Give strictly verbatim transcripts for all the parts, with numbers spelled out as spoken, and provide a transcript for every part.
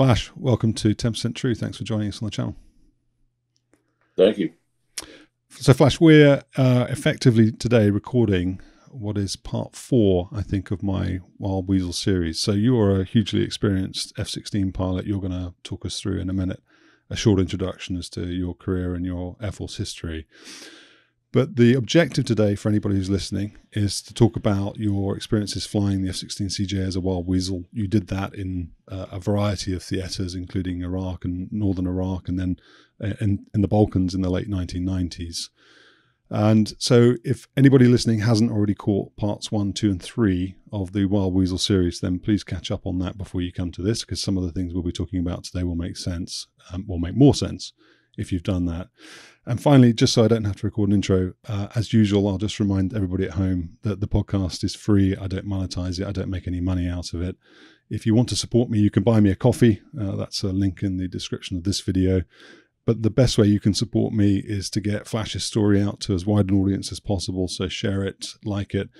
Flash, welcome to ten percent True. Thanks for joining us on the channel. Thank you. So Flash, we're uh, effectively today recording what is part four, I think, of my Wild Weasel series. So you are a hugely experienced F sixteen pilot. You're going to talk us through in a minute a short introduction as to your career and your Air Force history. But the objective today for anybody who's listening is to talk about your experiences flying the F sixteen C J as a Wild Weasel. You did that in uh, a variety of theaters, including Iraq and northern Iraq, and then uh, in, in the Balkans in the late nineteen nineties. And so if anybody listening hasn't already caught parts one, two, and three of the Wild Weasel series, then please catch up on that before you come to this, because some of the things we'll be talking about today will make sense, um, will make more sense if you've done that. And finally, just so I don't have to record an intro, uh, as usual, I'll just remind everybody at home that the podcast is free. I don't monetize it. I don't make any money out of it. If you want to support me, you can buy me a coffee. Uh, that's a link in the description of this video. But the best way you can support me is to get Flash's story out to as wide an audience as possible. So share it, like it,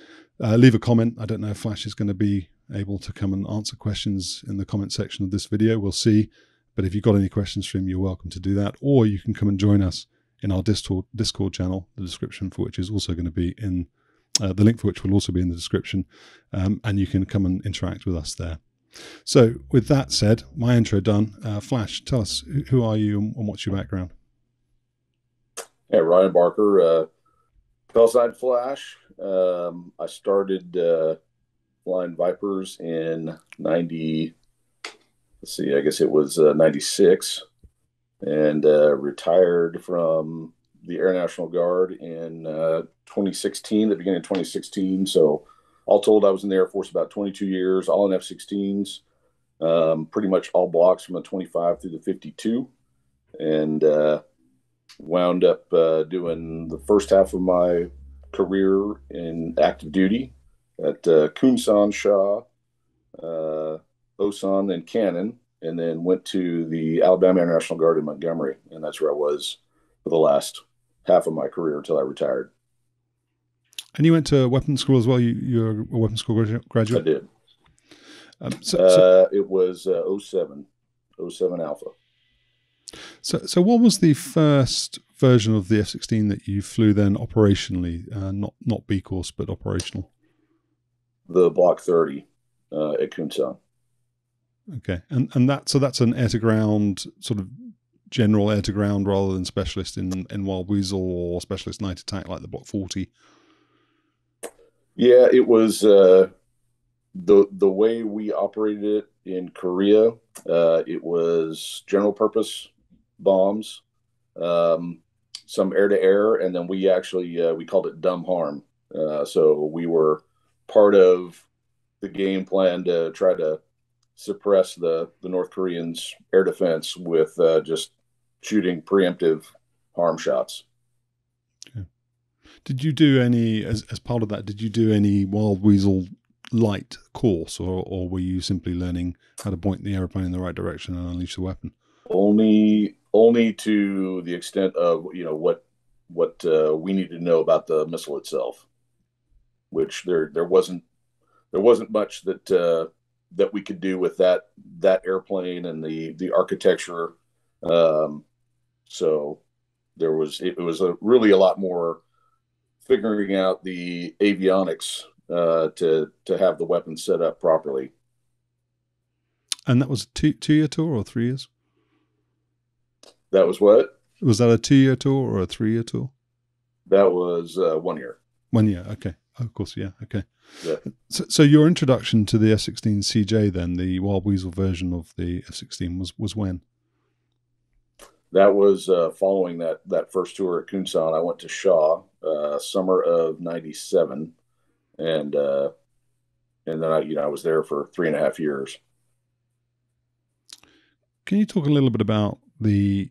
uh, leave a comment. I don't know if Flash is going to be able to come and answer questions in the comment section of this video. We'll see. But if you've got any questions for him, you're welcome to do that. Or you can come and join us in our Discord, Discord channel, the description for which is also going to be in, uh, the link for which will also be in the description. Um, and you can come and interact with us there. So with that said, my intro done, uh, Flash, tell us, who are you and what's your background? Yeah, Ryan Barker, uh, Pellside Flash. Um, I started uh, flying Vipers in ninety, let's see, I guess it was uh, ninety-six, and uh, retired from the Air National Guard in uh, twenty sixteen, the beginning of twenty sixteen. So all told, I was in the Air Force about twenty-two years, all in F sixteens, um, pretty much all blocks from the twenty-five through the fifty-two, and uh, wound up uh, doing the first half of my career in active duty at uh, Kunsan, Shaw, uh, Osan, and Cannon, and then went to the Alabama Air National Guard in Montgomery, and that's where I was for the last half of my career until I retired. And you went to weapons school as well. You, you're a weapons school graduate? I did. Um, so, so, uh, it was uh, oh seven, oh seven Alpha. So, so what was the first version of the F sixteen that you flew then operationally? Uh, not not B course, but operational. The Block thirty uh, at Kunsan. Okay, and and that so that's an air to ground sort of general air to ground rather than specialist in in Wild Weasel or specialist night attack like the Block forty. Yeah, it was uh, the the way we operated it in Korea. Uh, it was general purpose bombs, um, some air to air, and then we actually uh, we called it dumb harm. Uh, so we were part of the game plan to try to suppress the the North Koreans' air defense with uh, just shooting preemptive harm shots. Okay. Did you do any, as, as part of that, did you do any Wild Weasel light course, or, or were you simply learning how to point the airplane in the right direction and unleash the weapon? Only only to the extent of, you know, what what uh, we needed to know about the missile itself, which there there wasn't there wasn't much that uh, that we could do with that that airplane and the the architecture. Um, so there was it, it was a really a lot more figuring out the avionics uh, to to have the weapon set up properly. And that was a two two year tour or three years? That was what? Was that a two year tour or a three year tour? That was uh, one year. One year, okay. Oh, of course, yeah, okay. Yeah. So, so your introduction to the F sixteen C J then, the Wild Weasel version of the F sixteen, was was when? That was uh, following that that first tour at Kunsan. I went to Shaw, uh, summer of ninety-seven, and uh, and then I, you know, I was there for three and a half years. Can you talk a little bit about the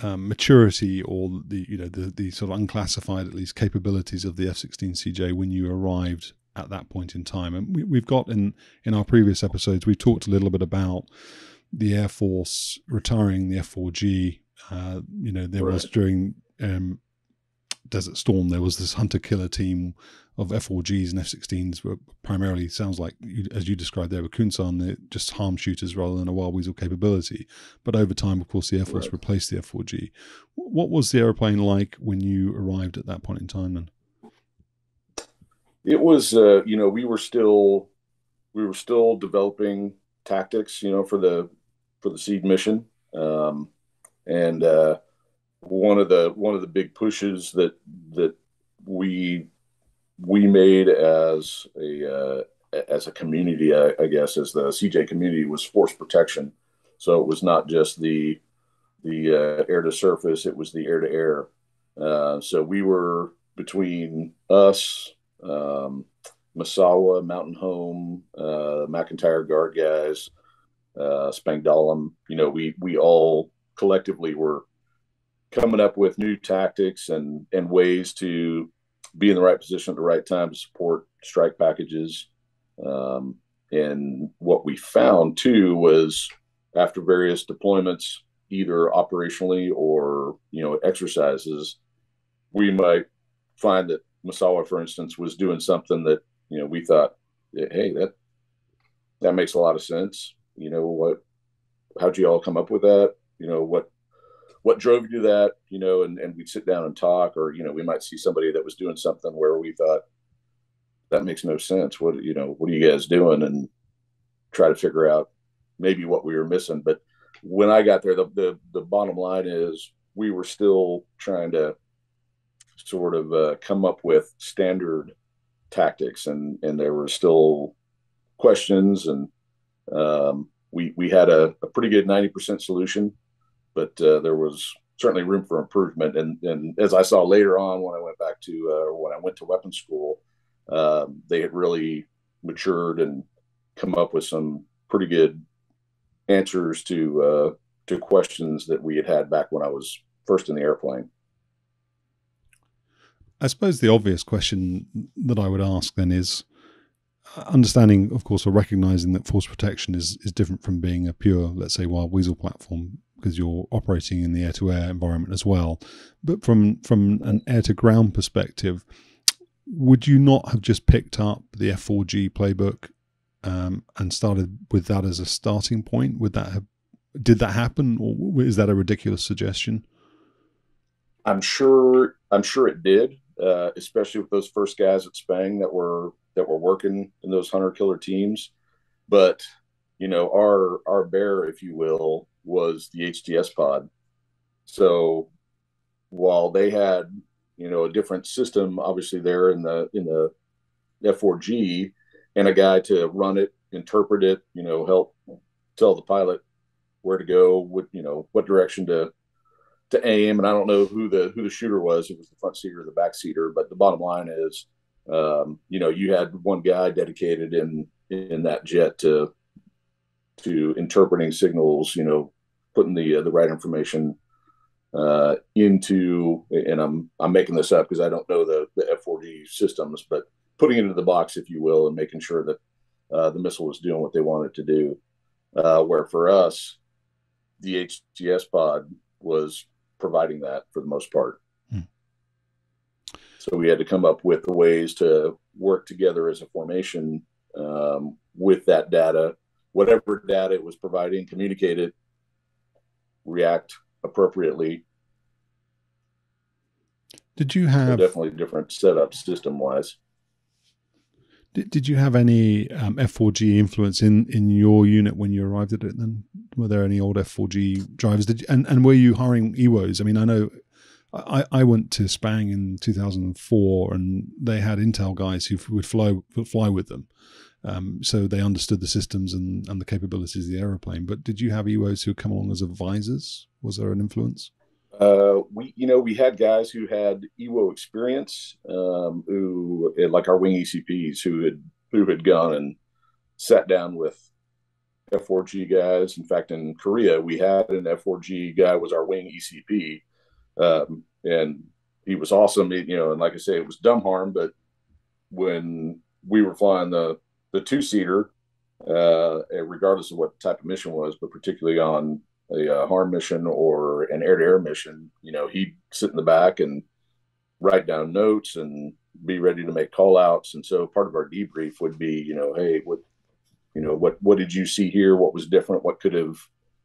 um, maturity or the you know the the sort of unclassified at least capabilities of the F sixteen C J when you arrived at that point in time? And we, we've got in in our previous episodes we've talked a little bit about the Air Force retiring the F four G, uh, you know, there right. was during um, Desert Storm, there was this hunter-killer team of F four Gs and F sixteens were primarily, sounds like, you, as you described there with Kunsan, they're just harm shooters rather than a Wild Weasel capability. But over time, of course, the Air Force right. replaced the F four G. What was the airplane like when you arrived at that point in time then? It was, uh, you know, we were still, we were still developing tactics, you know, for the, for the seed mission. Um, and, uh, one of the, one of the big pushes that, that we, we made as a, uh, as a community, I, I guess, as the C J community was force protection. So it was not just the, the, uh, air to surface, it was the air to air. Uh, so we were between us, um, Misawa, Mountain Home, uh, McIntyre Guard guys, uh, Spangdahlem, you know, we, we all collectively were coming up with new tactics and, and ways to be in the right position at the right time to support strike packages. Um, and what we found too was after various deployments, either operationally or, you know, exercises, we might find that Misawa, for instance, was doing something that, you know, we thought, hey, that, that makes a lot of sense. You know, what, how'd you all come up with that? You know, what, what drove you to that, you know, and, and we'd sit down and talk, or, you know, we might see somebody that was doing something where we thought that makes no sense. What, you know, what are you guys doing? And try to figure out maybe what we were missing. But when I got there, the, the, the bottom line is we were still trying to sort of uh, come up with standard tactics, and, and there were still questions, and um, we, we had a, a pretty good ninety percent solution, but uh, there was certainly room for improvement. And, and as I saw later on, when I went back to, uh, when I went to weapons school, um, they had really matured and come up with some pretty good answers to, uh, to questions that we had had back when I was first in the airplane. I suppose the obvious question that I would ask then is, understanding, of course, or recognizing that force protection is, is different from being a pure, let's say, Wild Weasel platform, because you're operating in the air-to-air environment as well. But from, from an air-to-ground perspective, would you not have just picked up the F four G playbook um, and started with that as a starting point? Would that have, did that happen, or is that a ridiculous suggestion? I'm sure, I'm sure it did. Uh, especially with those first guys at Spang that were that were working in those hunter killer teams. But you know, our our bear, if you will, was the H T S pod. So while they had, you know, a different system, obviously there in the in the F four G, and a guy to run it, interpret it, you know, help tell the pilot where to go, what you know, what direction to. to aim. And I don't know who the, who the shooter was. It was the front seater or the back seater, but the bottom line is, um, you know, you had one guy dedicated in, in that jet to, to interpreting signals, you know, putting the, uh, the right information, uh, into, and I'm, I'm making this up because I don't know the, the F four G systems, but putting it into the box, if you will, and making sure that, uh, the missile was doing what they wanted to do. Uh, where for us, the H T S pod was providing that for the most part. Hmm. So we had to come up with ways to work together as a formation um, with that data, whatever data it was providing, communicate it, react appropriately. Did you have so definitely different setups system wise? Did, did you have any um, F four G influence in, in your unit when you arrived at it then? Were there any old F four G drivers? Did you, and, and were you hiring E W Os? I mean, I know I, I went to Spang in two thousand four and they had Intel guys who would fly, fly with them. Um, so they understood the systems and, and the capabilities of the aeroplane. But did you have E W Os who come along as advisors? Was there an influence? Uh, we, you know, we had guys who had E W O experience, um, who like our wing E C Ps who had, who had gone and sat down with F four G guys. In fact, in Korea, we had an F four G guy was our wing E C P. Um, and he was awesome. You know, and like I say, it was dumb harm, but when we were flying the, the two seater, uh, regardless of what type of mission was, but particularly on a uh, harm mission or an air to air mission, you know, he'd sit in the back and write down notes and be ready to make call outs. And so part of our debrief would be, you know, hey, what, you know, what, what did you see here? What was different? What could have,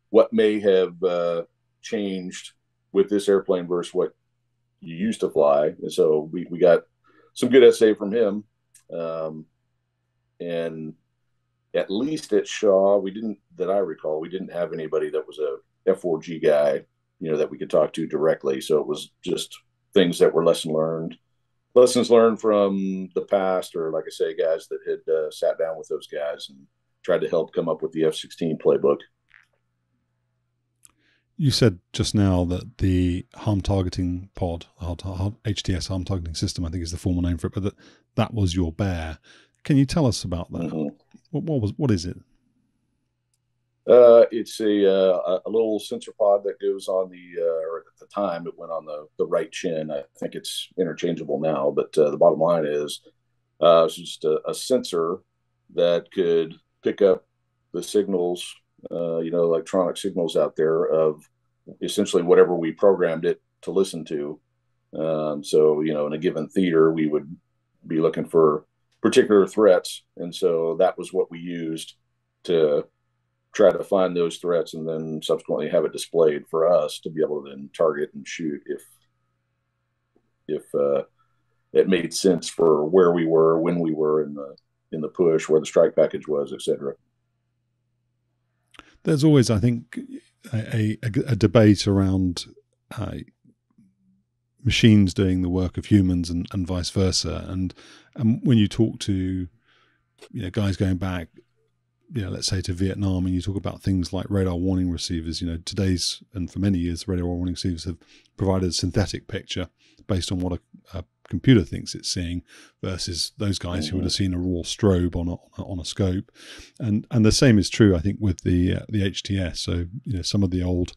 what may have uh, changed with this airplane versus what you used to fly? And so we, we got some good essay from him. Um, and at least at Shaw, we didn't, that I recall, we didn't have anybody that was a F four G guy, you know, that we could talk to directly. So it was just things that were lesson learned, lessons learned from the past, or like I say, guys that had uh, sat down with those guys and tried to help come up with the F sixteen playbook. You said just now that the harm targeting pod, H T S, harm targeting system, I think is the formal name for it, but that, that was your bear. Can you tell us about that? Mm-hmm. What, what was, what is it? Uh, it's a, uh, a little sensor pod that goes on the, uh, or at the time it went on the, the right chin. I think it's interchangeable now, but uh, the bottom line is uh, it's just a, a sensor that could pick up the signals, uh, you know, electronic signals out there of essentially whatever we programmed it to listen to. Um, so, you know, in a given theater, we would be looking for particular threats. And so that was what we used to try to find those threats and then subsequently have it displayed for us to be able to then target and shoot if if uh, it made sense for where we were, when we were in the in the push, where the strike package was, et cetera. There's always, I think, a, a, a debate around uh, machines doing the work of humans and, and vice versa. And, and when you talk to you know guys going back, you know, let's say to Vietnam, and you talk about things like radar warning receivers, you know, today's and for many years, radar warning receivers have provided a synthetic picture based on what a, a computer thinks it's seeing versus those guys mm-hmm. who would have seen a raw strobe on a, on a scope. And, and the same is true, I think, with the, uh, the H T S. So, you know, some of the old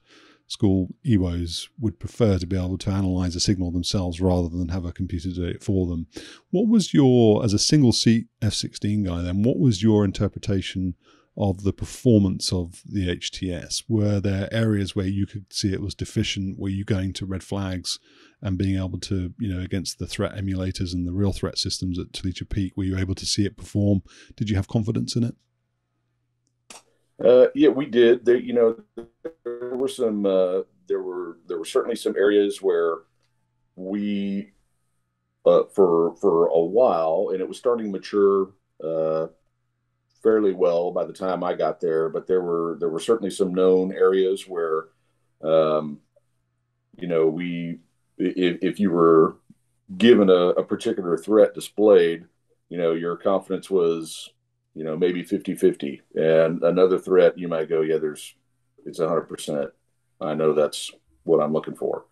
school E W Os would prefer to be able to analyze a signal themselves rather than have a computer do it for them. What was your, as a single seat F sixteen guy then, what was your interpretation of the performance of the H T S? Were there areas where you could see it was deficient? Were you going to red flags and being able to, you know, against the threat emulators and the real threat systems at Talitha Peak, were you able to see it perform? Did you have confidence in it? Uh, yeah, we did. There, you know, there were some. Uh, there were there were certainly some areas where we, uh, for for a while, and it was starting to mature uh, fairly well by the time I got there. But there were there were certainly some known areas where, um, you know, we if, if you were given a, a particular threat displayed, you know, your confidence was, you know, maybe fifty fifty, and another threat you might go, yeah, there's, it's one hundred percent. I know that's what I'm looking for.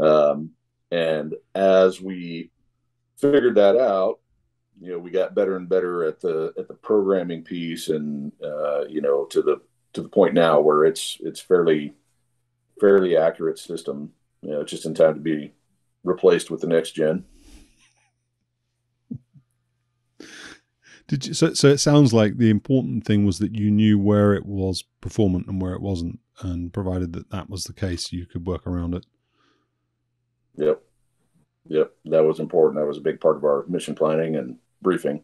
Um, and as we figured that out, you know, we got better and better at the, at the programming piece and, uh, you know, to the, to the point now where it's, it's fairly, fairly accurate system, you know, just in time to be replaced with the next gen. Did you, so, so it sounds like the important thing was that you knew where it was performant and where it wasn't, and provided that that was the case, you could work around it. Yep. Yep. That was important. That was a big part of our mission planning and briefing.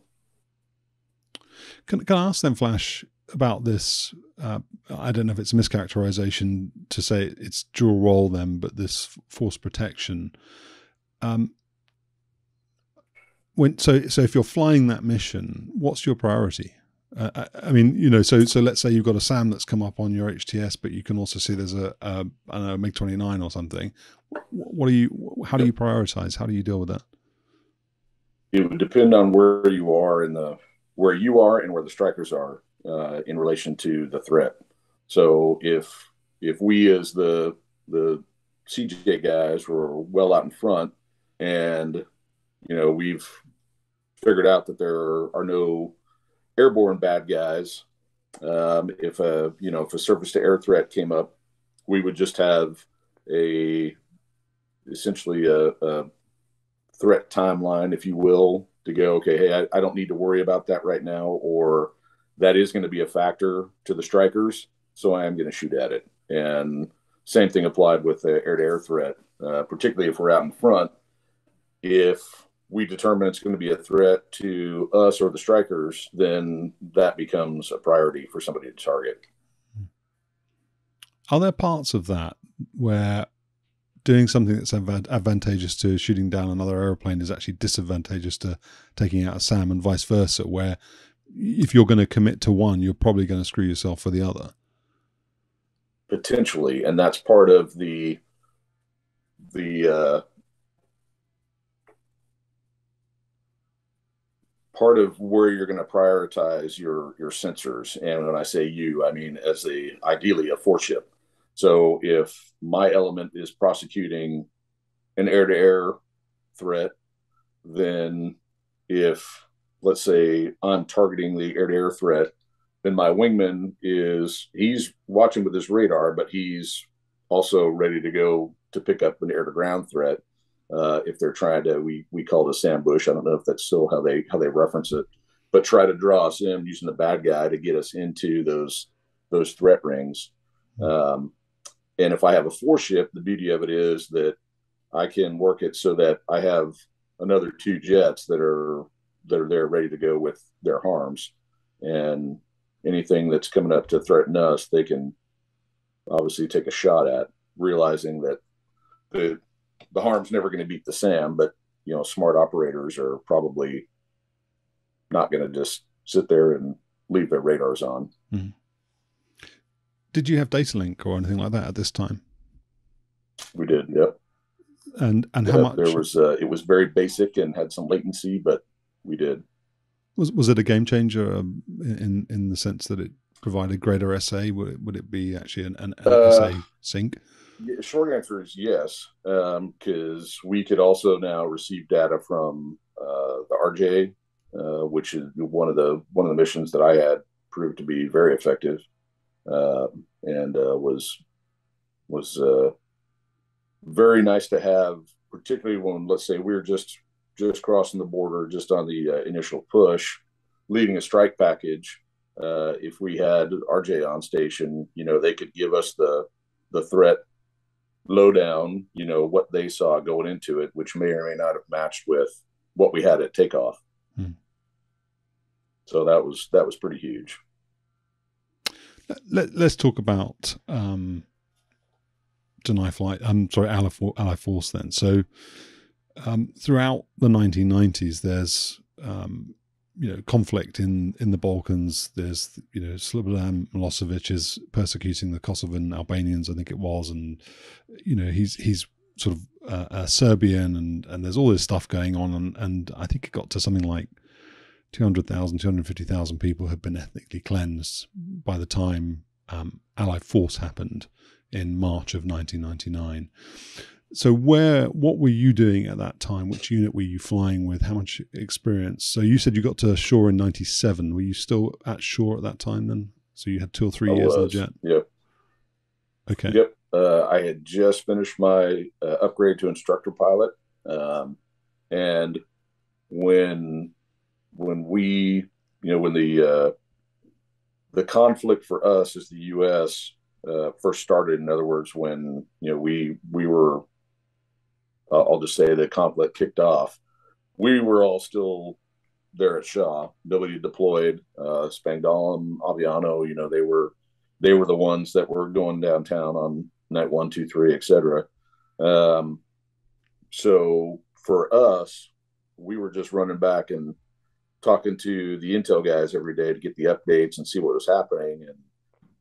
Can, can I ask them, Flash, about this? Uh, I don't know if it's a mischaracterization to say it's dual role then, but this force protection. Um When, so, so if you're flying that mission, what's your priority? Uh, I, I mean, you know, so so let's say you've got a SAM that's come up on your H T S, but you can also see there's a, a I don't know, MiG twenty-nine or something. What do you? How do you prioritize? How do you deal with that? It would depend on where you are in the where you are and where the strikers are uh, in relation to the threat. So if if we as the the C J guys were well out in front and you know we've figured out that there are no airborne bad guys. Um, if a you know if a surface to air threat came up, we would just have a essentially a, a threat timeline, if you will, to go. Okay, hey, I, I don't need to worry about that right now, or that is going to be a factor to the strikers, so I am going to shoot at it. And same thing applied with the air to air threat, uh, particularly if we're out in front. If we determine it's going to be a threat to us or the strikers, then that becomes a priority for somebody to target. Are there parts of that where doing something that's advantageous to shooting down another airplane is actually disadvantageous to taking out a SAM, and vice versa, where if you're going to commit to one, you're probably going to screw yourself for the other? Potentially. And that's part of the, the, uh, part of where you're going to prioritize your, your sensors. And when I say you, I mean, as a, ideally a four ship. So if my element is prosecuting an air to air threat, then if, let's say I'm targeting the air to air threat, then my wingman is, he's watching with his radar, but he's also ready to go to pick up an air to ground threat. Uh, if they're trying to, we, we call it a sambush. I don't know if that's still how they, how they reference it, but try to draw us in using the bad guy to get us into those, those threat rings. Um, and if I have a four ship, the beauty of it is that I can work it so that I have another two jets that are, that are there ready to go with their HARMs, and anything that's coming up to threaten us, they can obviously take a shot at, realizing that the, the HARM's never going to beat the SAM, but, you know, smart operators are probably not going to just sit there and leave their radars on. Mm-hmm. Did you have data link or anything like that at this time? We did. Yep. And, and yeah, how much? There was, uh, it was very basic and had some latency, but we did. Was, was it a game changer um, in, in the sense that it provided greater S A? Would it, would it be actually an, an, an uh, S A sync? Short answer is yes, because um, we could also now receive data from uh, the R J, uh, which is one of the one of the missions that I had proved to be very effective, uh, and uh, was was uh, very nice to have, particularly when, let's say, we were just just crossing the border, just on the uh, initial push, leading a strike package. Uh, if we had R J on station, you know, they could give us the the threat lowdown, you know, what they saw going into it, which may or may not have matched with what we had at takeoff. Hmm. So that was, that was pretty huge. Let, let's talk about um, Deny Flight. I'm sorry, Allied Force then. So um, throughout the nineteen nineties, there's, um, you know, conflict in, in the Balkans. There's, you know, Slobodan Milosevic is persecuting the Kosovan Albanians, I think it was. And, you know, he's, he's sort of uh, a Serbian, and, and there's all this stuff going on. And, and I think it got to something like two hundred thousand, two hundred fifty thousand people had been ethnically cleansed by the time um, Allied Force happened in March of nineteen ninety-nine. So where, what were you doing at that time? Which unit were you flying with? How much experience? So you said you got to Shaw in ninety-seven. Were you still at Shaw at that time then? So you had two or three I years was. in the jet? Yep. Okay. Yep. Uh, I had just finished my uh, upgrade to instructor pilot. Um, and when, when we, you know, when the, uh, the conflict for us as the U S uh, first started, in other words, when, you know, we, we were, Uh, I'll just say the conflict kicked off. We were all still there at Shaw. Nobody deployed. Uh, Spangdahlem, Aviano, you know, they were they were the ones that were going downtown on night one, two, three, et cetera. Um, so for us, we were just running back and talking to the intel guys every day to get the updates and see what was happening.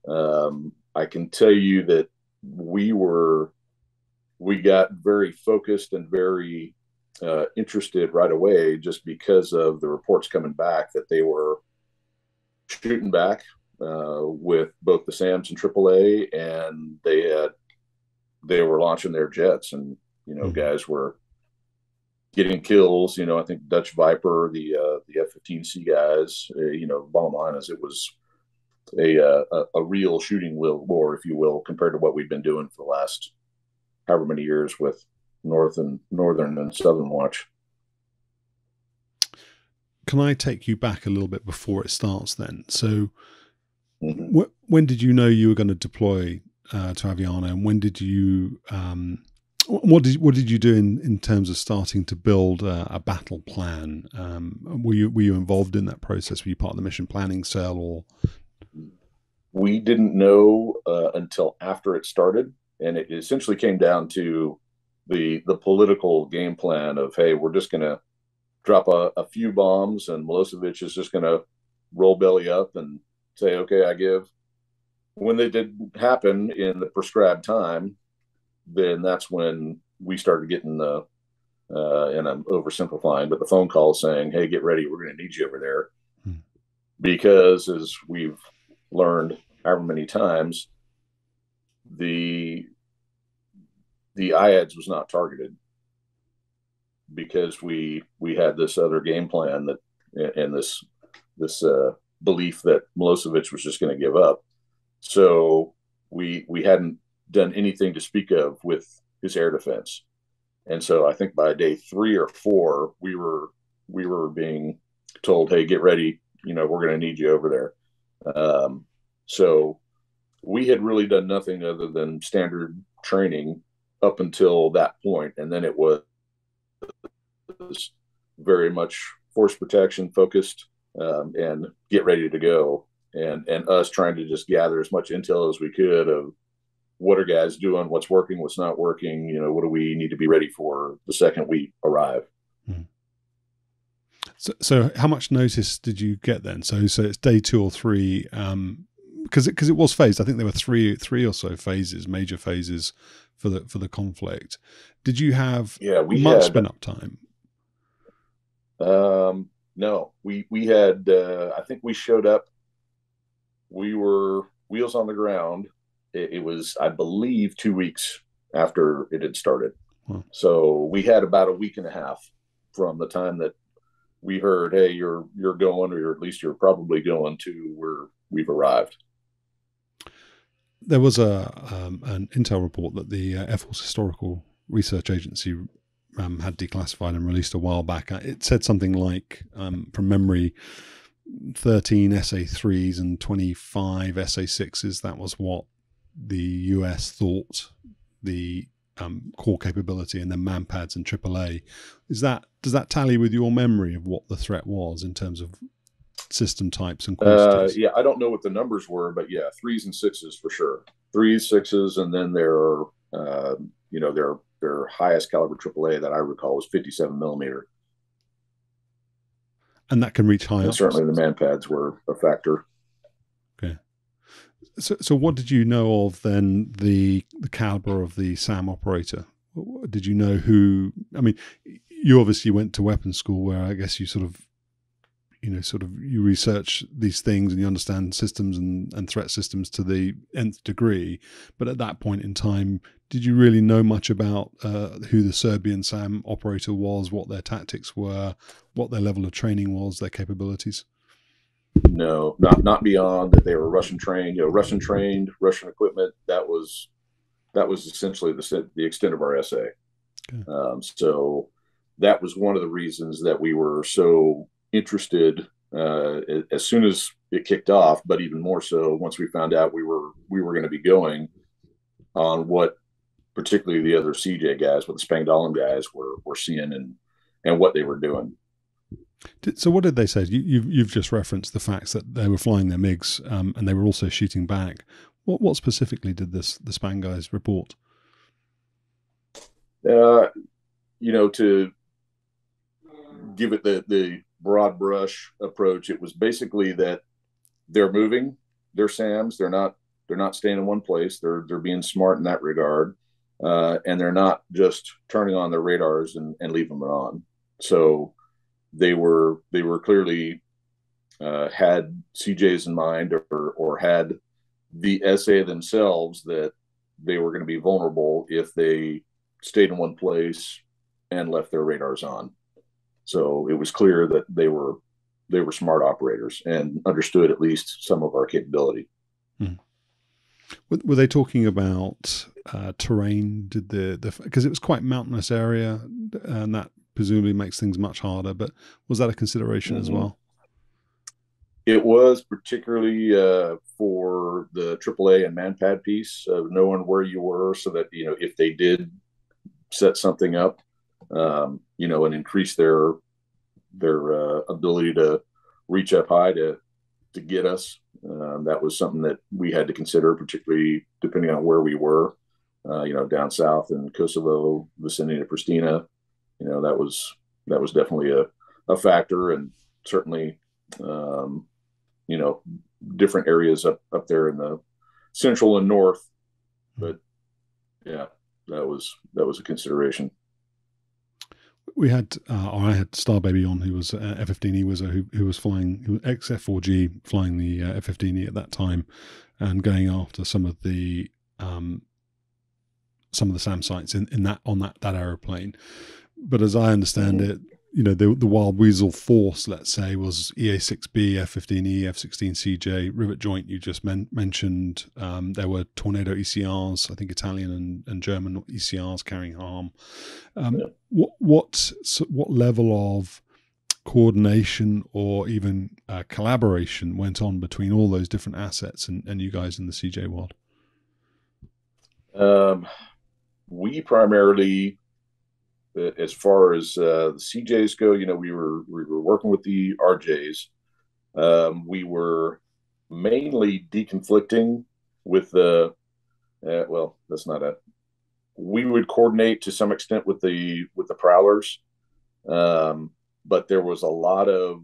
And um, I can tell you that we were... we got very focused and very uh, interested right away, just because of the reports coming back that they were shooting back uh, with both the SAMs and triple A, and they had, they were launching their jets, and, you know, mm-hmm. guys were getting kills. You know, I think Dutch Viper, the, uh, the F fifteen C guys, uh, you know, bottom line is it was a, a, a real shooting war, if you will, compared to what we've been doing for the last however many years with North and Northern and Southern Watch. Can I take you back a little bit before it starts then? So mm-hmm. wh when did you know you were going to deploy uh, to Aviano, and when did you um, What did what did you do in, in terms of starting to build uh, a battle plan? Um, were you were you involved in that process? Were you part of the mission planning cell? Or we didn't know uh, until after it started, and it essentially came down to the the political game plan of, hey, we're just going to drop a, a few bombs, and Milosevic is just going to roll belly up and say, okay, I give. When they did happen in the prescribed time, then that's when we started getting the, uh, and I'm oversimplifying, but the phone call saying, hey, get ready, we're going to need you over there. Hmm. Because as we've learned however many times, the, the I A D S was not targeted because we, we had this other game plan that, and this, this, uh, belief that Milosevic was just going to give up. So we, we hadn't done anything to speak of with his air defense. And so I think by day three or four, we were, we were being told, hey, get ready. You know, we're going to need you over there. Um, so we had really done nothing other than standard training up until that point. And then it was very much force protection focused, um, and get ready to go. And, and us trying to just gather as much intel as we could of, what are guys doing? What's working? What's not working? You know, what do we need to be ready for the second we arrive? Mm. So, so how much notice did you get then? So, so it's day two or three, um, because because it, it was phased. I think there were three, three or so phases, major phases for the for the conflict. Did you have yeah, we much had, spin up time? Um, no, we we had. Uh, I think we showed up. We were wheels on the ground. It was, I believe, two weeks after it had started. Wow. So we had about a week and a half from the time that we heard, hey, you're you're going, or at least you're probably going, to where we've arrived. There was a um, an intel report that the uh, Air Force Historical Research Agency um, had declassified and released a while back. It said something like, um, from memory, thirteen S A threes and twenty-five S A sixes. That was what the U S thought the um, core capability, and then manpads and triple A. Is that, does that tally with your memory of what the threat was in terms of system types and quantities? Uh, yeah, I don't know what the numbers were, but yeah, threes and sixes for sure. Threes, sixes, and then their uh, you know their their highest caliber triple A that I recall was fifty-seven millimeter, and that can reach higher. Certainly, the manpads were a factor. So, so what did you know of then the, the caliber of the SAM operator? Did you know who, I mean, you obviously went to weapons school where I guess you sort of, you know, sort of you research these things and you understand systems and, and threat systems to the nth degree. But at that point in time, did you really know much about uh, who the Serbian SAM operator was, what their tactics were, what their level of training was, their capabilities? No, not not beyond that they were Russian trained. You know, Russian trained, Russian equipment. That was that was essentially the the extent of our S A. Okay. Um, so that was one of the reasons that we were so interested uh, as soon as it kicked off, but even more so once we found out we were we were going to be going on what particularly the other C J guys, what the Spangdahlem guys were were seeing and and what they were doing. So what did they say? You, you've, you've just referenced the facts that they were flying their MiGs um, and they were also shooting back. What, what specifically did this, the Spang guys report? Uh, you know, to give it the, the broad brush approach, it was basically that they're moving, they're SAMs, they're not they're not staying in one place, they're they're being smart in that regard, uh, and they're not just turning on their radars and, and leaving them on. So they were they were clearly uh, had C Js in mind or, or had the S A themselves that they were going to be vulnerable if they stayed in one place and left their radars on. So it was clear that they were they were smart operators and understood at least some of our capability. Hmm. Were they talking about uh, terrain? Did the the because it was quite mountainous area and that presumably makes things much harder, but was that a consideration mm-hmm. as well? It was, particularly uh, for the triple A and manpad piece, of knowing where you were so that, you know, if they did set something up, um, you know, and increase their their uh, ability to reach up high to to get us. Um, that was something that we had to consider, particularly depending on where we were. Uh, you know, down south in Kosovo, vicinity of Pristina, you know, that was that was definitely a, a factor, and certainly, um, you know, different areas up, up there in the central and north. But yeah, that was that was a consideration. We had, uh, or I had Starbaby on, who was uh, F fifteen E was a, who, who was flying, who was ex F four G, flying the uh, F fifteen E at that time, and going after some of the um, some of the SAM sites in, in that on that that aeroplane. But as I understand it, you know, the the Wild Weasel force, let's say, was E A six B, F fifteen E, F sixteen C J, Rivet Joint. You just men- mentioned um, there were Tornado E C Rs, I think Italian and, and German E C Rs carrying HARM. Um, yeah. What what what level of coordination or even uh, collaboration went on between all those different assets and, and you guys in the C J world? Um, we primarily, as far as uh, the C Js go, you know, we were we were working with the R Js. Um, we were mainly deconflicting with the. Uh, well, that's not a. We would coordinate to some extent with the with the Prowlers, um, but there was a lot of.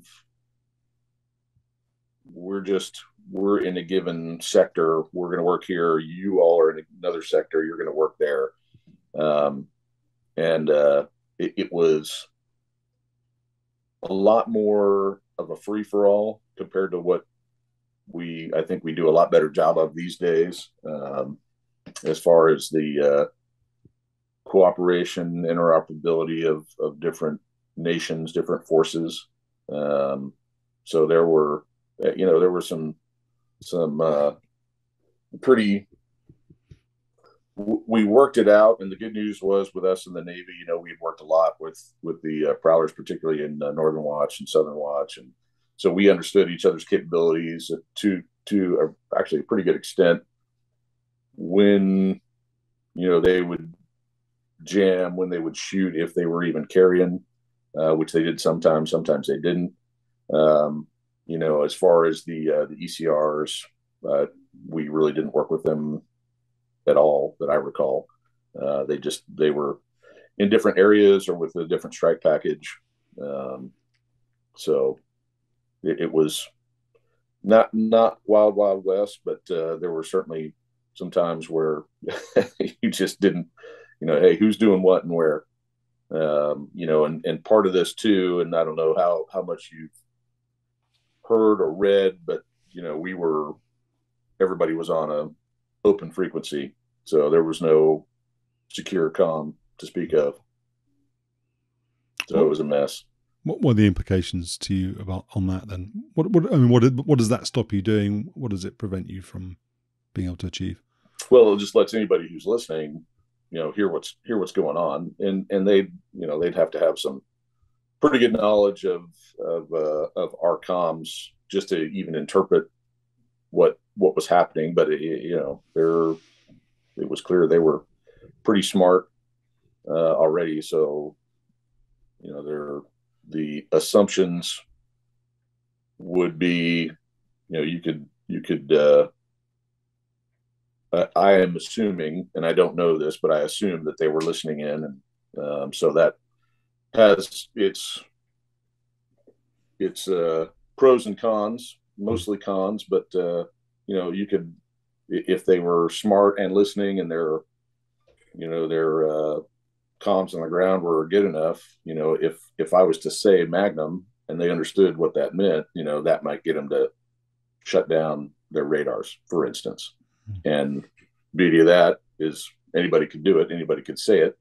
We're just we're in a given sector. We're going to work here. You all are in another sector. You're going to work there. Um, And uh, it, it was a lot more of a free-for-all compared to what we, I think we do a lot better job of these days, um, as far as the uh, cooperation, interoperability of, of different nations, different forces. Um, so there were, you know, there were some, some uh, pretty... We worked it out, and the good news was with us in the Navy, you know, we had worked a lot with with the uh, Prowlers, particularly in uh, Northern Watch and Southern Watch, and so we understood each other's capabilities to to a, actually a pretty good extent. When, you know, they would jam, when they would shoot, if they were even carrying, uh, which they did sometimes, sometimes they didn't. Um, you know, as far as the uh, the E C Rs, uh, we really didn't work with them at all that I recall. Uh, they just, they were in different areas or with a different strike package. Um, so it, it was not, not wild, wild west, but uh, there were certainly some times where you just didn't, you know, hey, who's doing what and where, um, you know, and, and part of this too, and I don't know how, how much you've heard or read, but, you know, we were, everybody was on a, open frequency, so there was no secure comm to speak of, so well, it was a mess. What were the implications to you about on that then? What, what I mean, what what does that stop you doing? What does it prevent you from being able to achieve? Well, it just lets anybody who's listening, you know, hear what's hear what's going on, and and they, you know, they'd have to have some pretty good knowledge of of uh, of our comms just to even interpret what what was happening. But it, you know, they're, it was clear they were pretty smart uh, already. So, you know, they're, the assumptions would be, you know, you could, you could, uh, I, I am assuming, and I don't know this, but I assume that they were listening in. And um, so that has its, its uh, pros and cons, mostly cons, but uh, you know, you could, if they were smart and listening and their, you know, their uh, comms on the ground were good enough, you know, if, if I was to say Magnum and they understood what that meant, you know, that might get them to shut down their radars, for instance. Mm-hmm. And beauty of that is anybody could do it. Anybody could say it,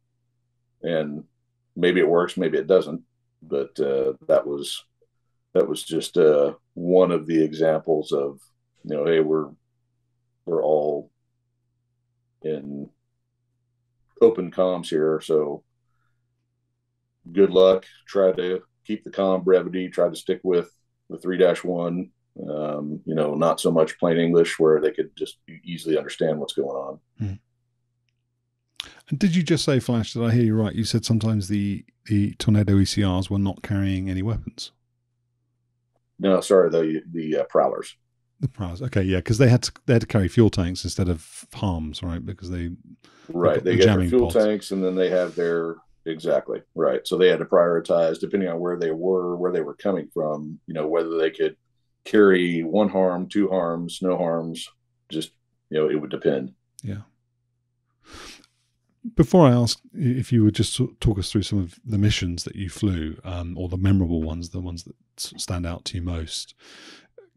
and maybe it works, maybe it doesn't. But uh, that was, that was just uh, one of the examples of, you know, hey, we're we're all in open comms here, so good luck. Try to keep the comm brevity. Try to stick with the three dash one. Um, you know, not so much plain English where they could just easily understand what's going on. Mm. And did you just say, Flash, did I hear you right? You said sometimes the, the Tornado E C Rs were not carrying any weapons. No, sorry, the the uh, Prowlers. The Prowlers, okay, yeah, because they had to they had to carry fuel tanks instead of HARMs, right? Because they right they, they got their fuel tanks, and then they have their exactly right. So they had to prioritize depending on where they were, where they were coming from. You know, whether they could carry one HARM, two HARMs, no HARMs. Just you know, it would depend. Yeah. Before I ask if you would just talk us through some of the missions that you flew, um, or the memorable ones, the ones that stand out to you most,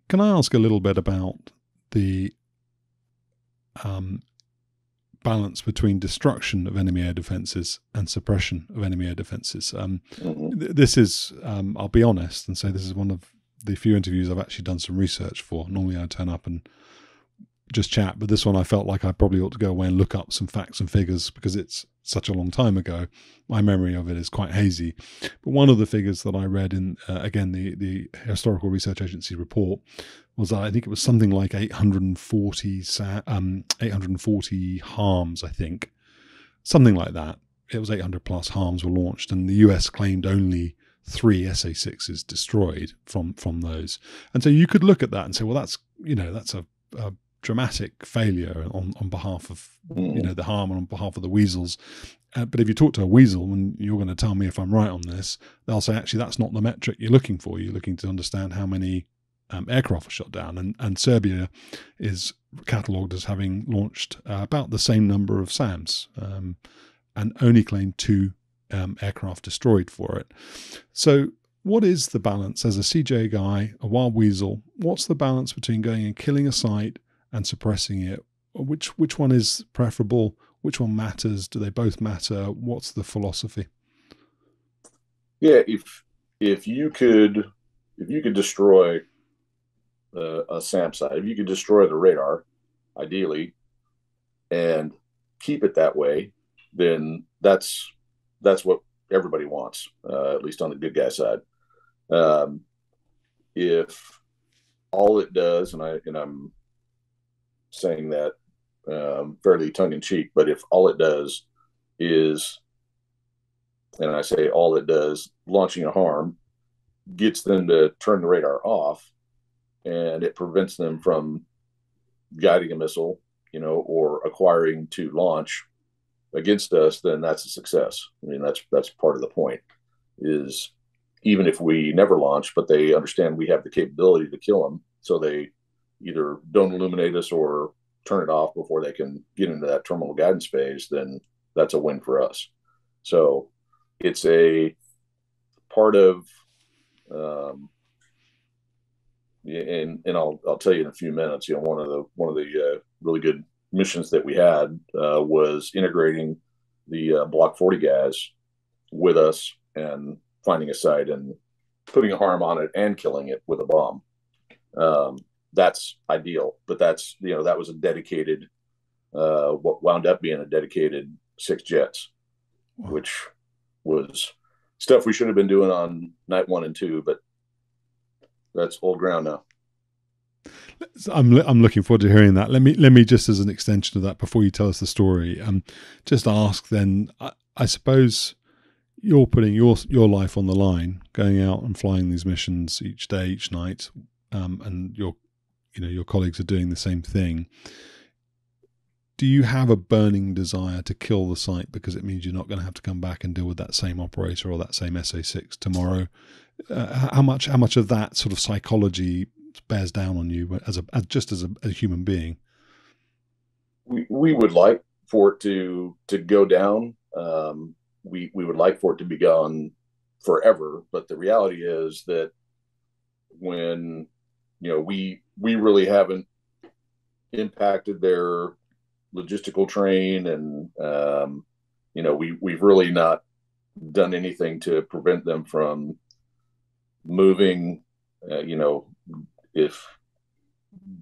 can I ask a little bit about the um, balance between destruction of enemy air defences and suppression of enemy air defences? Um, mm-hmm. th this is, um, I'll be honest and say this is one of the few interviews I've actually done some research for. Normally I turn up and just chat, but this one I felt like I probably ought to go away and look up some facts and figures because it's such a long time ago. My memory of it is quite hazy. But one of the figures that I read in, uh, again, the, the Historical Research Agency report was that I think it was something like eight hundred forty HARMs, I think. Something like that. It was eight hundred plus HARMs were launched, and the U S claimed only three S A sixes destroyed from, from those. And so you could look at that and say, well, that's, you know, that's a, a dramatic failure on, on behalf of, you know, the HARM and on behalf of the weasels. Uh, but if you talk to a weasel, and you're going to tell me if I'm right on this, they'll say, actually, that's not the metric you're looking for. You're looking to understand how many um, aircraft are shot down. And, and Serbia is catalogued as having launched uh, about the same number of SAMs um, and only claimed two um, aircraft destroyed for it. So what is the balance as a C J guy, a wild weasel? What's the balance between going and killing a site and suppressing it? Which which one is preferable? Which one matters? Do they both matter? What's the philosophy? Yeah, if if you could if you could destroy uh, a SAM site, if you could destroy the radar, ideally, and keep it that way, then that's that's what everybody wants, uh, at least on the good guy side. Um, if all it does, and I and I'm saying that um, fairly tongue-in-cheek, but if all it does is, and I say all it does, launching a HARM gets them to turn the radar off, and it prevents them from guiding a missile, you know, or acquiring to launch against us, then that's a success. I mean, that's that's part of the point, is even if we never launch, but they understand we have the capability to kill them, so they either don't illuminate us or turn it off before they can get into that terminal guidance phase, then that's a win for us. So it's a part of, um, and, and I'll, I'll tell you in a few minutes, you know, one of the, one of the uh, really good missions that we had uh, was integrating the uh, Block forty guys with us and finding a site and putting a HARM on it and killing it with a bomb. Um, That's ideal, but that's, you know, that was a dedicated, uh, what wound up being a dedicated six jets, which was stuff we should have been doing on night one and two, but that's old ground now. I'm I'm looking forward to hearing that. Let me let me just, as an extension of that, before you tell us the story, um, just ask then. I, I suppose you're putting your your life on the line, going out and flying these missions each day, each night, um, and you're, you know, your colleagues are doing the same thing. Do you have a burning desire to kill the site because it means you're not going to have to come back and deal with that same operator or that same S A six tomorrow? Uh, how much, how much of that sort of psychology bears down on you as a, as just as a, as a human being? We, we would like for it to, to go down. Um, we, we would like for it to be gone forever. But the reality is that when, you know, we, we really haven't impacted their logistical train, and, um, you know, we, we've really not done anything to prevent them from moving, uh, you know, if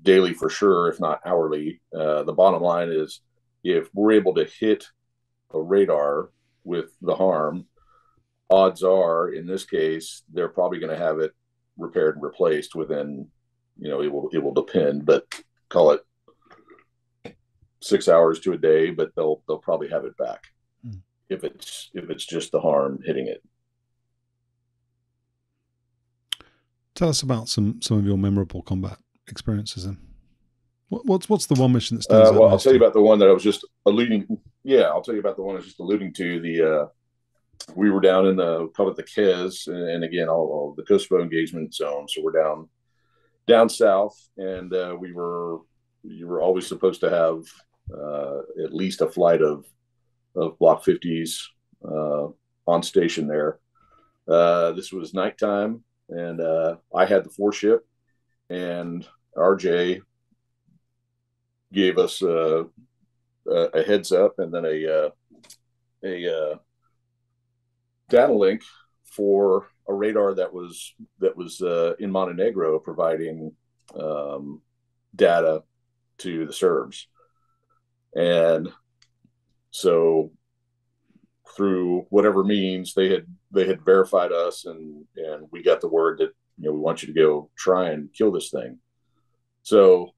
daily for sure, if not hourly. Uh, the bottom line is, if we're able to hit a radar with the HARM, odds are, in this case, they're probably going to have it repaired and replaced within, you know, it will, it will depend, but call it six hours to a day, but they'll, they'll probably have it back. if it's if it's just the HARM hitting it. Tell us about some some of your memorable combat experiences then. What, what's what's the one mission that stands uh, well, out? Well, I'll tell you about the one that I was just alluding. Yeah, I'll tell you about the one I was just alluding to. The uh, we were down in the call it the Kez, and, and again all, all the Kosovo engagement zone. So we're down down south, and uh, we were you were always supposed to have uh, at least a flight of of Block fifties uh, on station there. Uh, this was nighttime, and uh, I had the foreship, and R J gave us uh, a, a heads up and then a uh, a uh, data link for a radar that was that was uh, in Montenegro providing um, data to the Serbs. And so through whatever means, they had they had verified us, and and we got the word that, you know, we want you to go try and kill this thing. So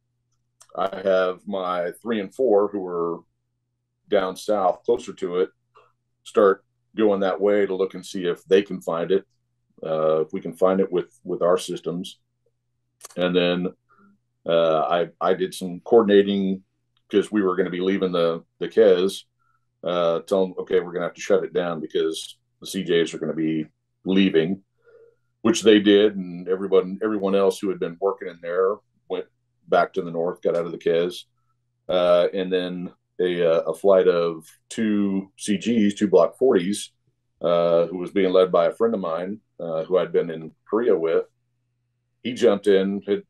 I have my three and four who were down south, closer to it, start going that way to look and see if they can find it, uh, if we can find it with, with our systems. And then uh, I I did some coordinating because we were going to be leaving the, the Kez, uh, tell them, okay, we're going to have to shut it down because the C Js are going to be leaving, which they did. And everyone, everyone else who had been working in there went back to the north, got out of the Kez, uh, and then a, a flight of two C Gs, two Block forties, uh, who was being led by a friend of mine uh, who I'd been in Korea with. He jumped in, had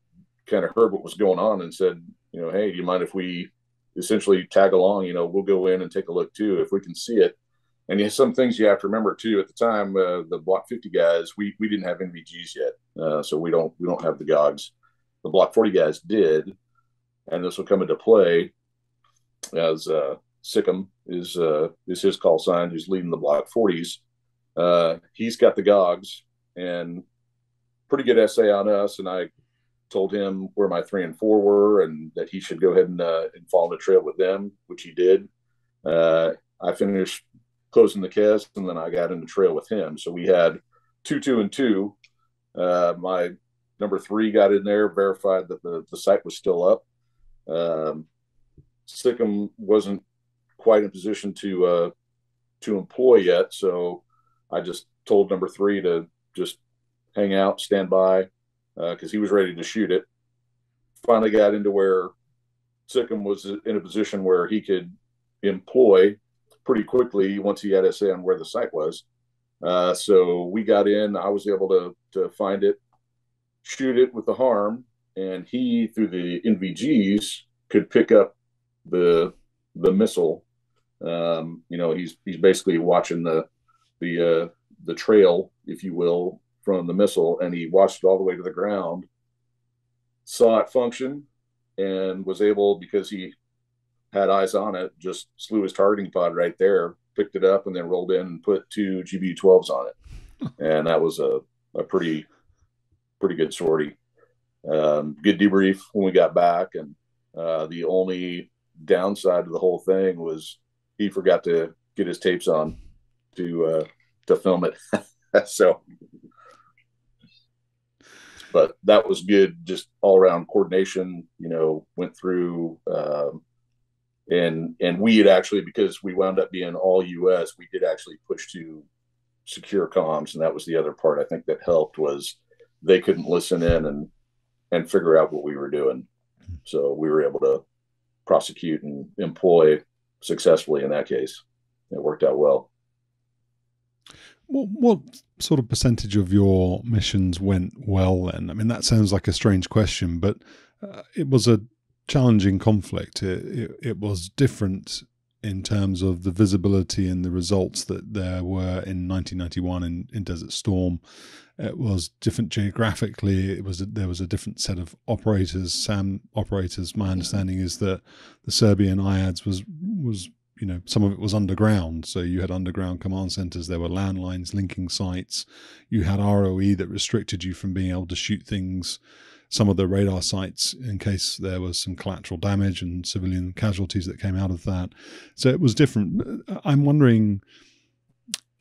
kind of heard what was going on, and said, you know, hey, do you mind if we essentially tag along? You know, we'll go in and take a look too if we can see it. And you have some things you have to remember too. At the time, uh, the Block fifty guys, we we didn't have N V Gs yet, uh, so we don't we don't have the G O Gs. The Block forty guys did, and this will come into play as uh, Sikkim is uh, is his call sign, who's leading the Block forties. Uh, he's got the G O Gs and pretty good S A on us, and I told him where my three and four were and that he should go ahead and, uh, and follow the trail with them, which he did. Uh, I finished closing the Kez, and then I got in the trail with him. So we had two, two, and two. Uh, my number three got in there, verified that the, the site was still up. Um, Sikkim wasn't quite in position to uh, to employ yet, so I just told number three to just hang out, stand by, because uh, he was ready to shoot it. Finally got into where Sikkim was in a position where he could employ pretty quickly once he had S A on where the site was. Uh, so we got in. I was able to, to find it, shoot it with the HARM, and he, through the N V Gs, could pick up the the missile. Um, you know, he's he's basically watching the the uh, the trail, if you will, from the missile, and he watched it all the way to the ground, saw it function, and was able, because he had eyes on it, just slew his targeting pod right there, picked it up, and then rolled in and put two G B U twelves on it, and that was a a pretty pretty good sortie. Um, good debrief when we got back, and uh, the only downside to the whole thing was he forgot to get his tapes on to uh, to film it. So, but that was good, just all around coordination. You know, went through, um, and and we had actually, because we wound up being all U S, we did actually push to secure comms, and that was the other part I think that helped was. They couldn't listen in and and figure out what we were doing, so we were able to prosecute and employ successfully in that case. It worked out well. What, what sort of percentage of your missions went well then? I mean, that sounds like a strange question, but uh, it was a challenging conflict. It, it, it was different in terms of the visibility and the results that there were in nineteen ninety-one in, in Desert Storm. It was different geographically. It was a, there was a different set of operators, SAM operators. My understanding is that the Serbian I A D S was was you know some of it was underground, so you had underground command centers. There were landlines linking sites. You had R O E that restricted you from being able to shoot things. Some of the radar sites, in case there was some collateral damage and civilian casualties that came out of that. So it was different. I'm wondering,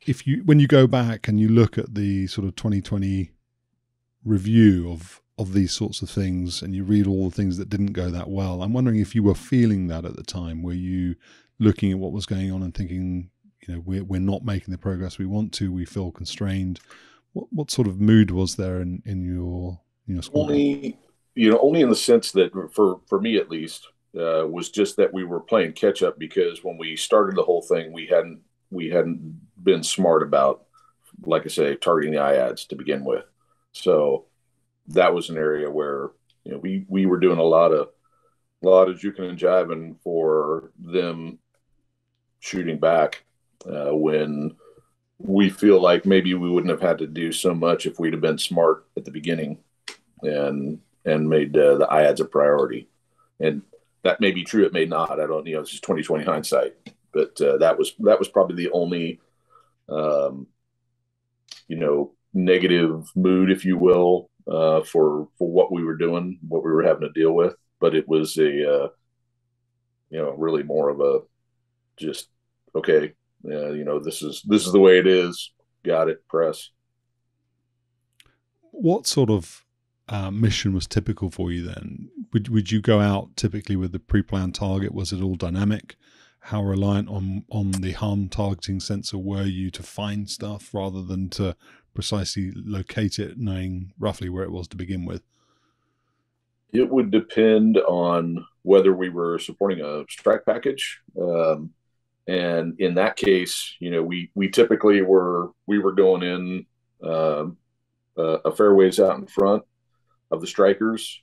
if you, when you go back and you look at the sort of twenty twenty review of of these sorts of things, and you read all the things that didn't go that well, I'm wondering if you were feeling that at the time. Were you looking at what was going on and thinking, you know, we're, we're not making the progress we want to, we feel constrained? What, what sort of mood was there in, in your, in your school? Only, you know, only in the sense that, for, for me at least, uh, was just that we were playing catch up, because when we started the whole thing, we hadn't, we hadn't been smart about, like I say, targeting the I A D S to begin with. So that was an area where, you know, we, we were doing a lot of, a lot of juking and jiving for them shooting back, uh, when we feel like maybe we wouldn't have had to do so much if we'd have been smart at the beginning and, and made uh, the I A D S a priority. And that may be true. It may not, I don't, you know, it's just twenty twenty hindsight, but, uh, that was, that was probably the only, um, you know, negative mood, if you will, uh, for, for what we were doing, what we were having to deal with. But it was a, uh, you know, really more of a just, okay, uh, you know, this is, this is the way it is. Got it. Press. What sort of uh, mission was typical for you then? Would, would you go out typically with the pre-planned target? Was it all dynamic? How reliant on, on the harm targeting sensor were you to find stuff rather than to precisely locate it, knowing roughly where it was to begin with? It would depend on whether we were supporting a strike package. Um, and in that case, you know, we, we typically were, we were going in uh, uh, a fair ways out in front of the strikers,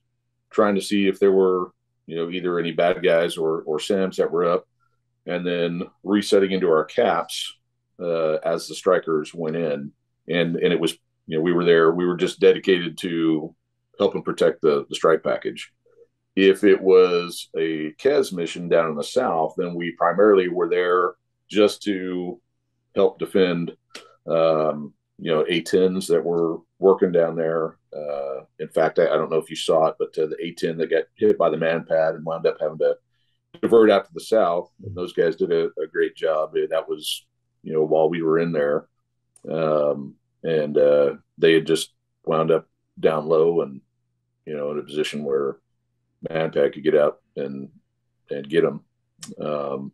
trying to see if there were, you know, either any bad guys or, or SAMs that were up, and then resetting into our caps uh, as the strikers went in. And, and it was, you know, we were there, we were just dedicated to help and protect the, the strike package. If it was a K E S mission down in the south, then we primarily were there just to help defend, um, you know, A tens that were working down there. Uh, in fact, I, I don't know if you saw it, but uh, the A ten that got hit by the man pad and wound up having to divert out to the south, and those guys did a, a great job. That was, you know, while we were in there. Um, and uh, they had just wound up down low and, you know, in a position where manpad could get up and, and get them. Um,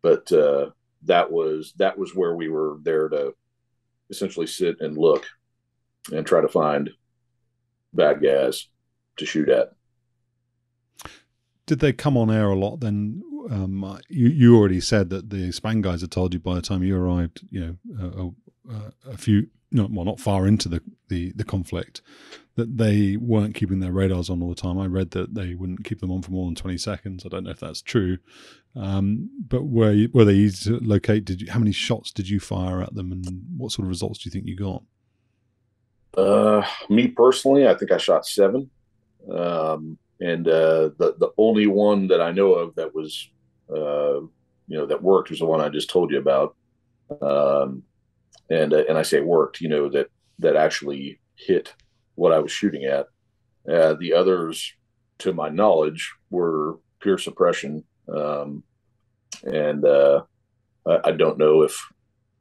but, uh, that was, that was where we were there to essentially sit and look and try to find bad guys to shoot at. Did they come on air a lot then? Um, you, you already said that the Spang guys had told you by the time you arrived, you know, a, a, a few, no, well, not far into the, the, the conflict, that they weren't keeping their radars on all the time. I read that they wouldn't keep them on for more than twenty seconds. I don't know if that's true. Um, but were you, were they easy to locate? Did you, how many shots did you fire at them, and what sort of results do you think you got? Uh, me personally, I think I shot seven. Um, and uh, the, the only one that I know of that was, uh, you know, that worked was the one I just told you about. Um, and uh, and I say worked, you know, that, that actually hit what I was shooting at. Uh, the others, to my knowledge, were pure suppression. Um, and uh, I, I don't know if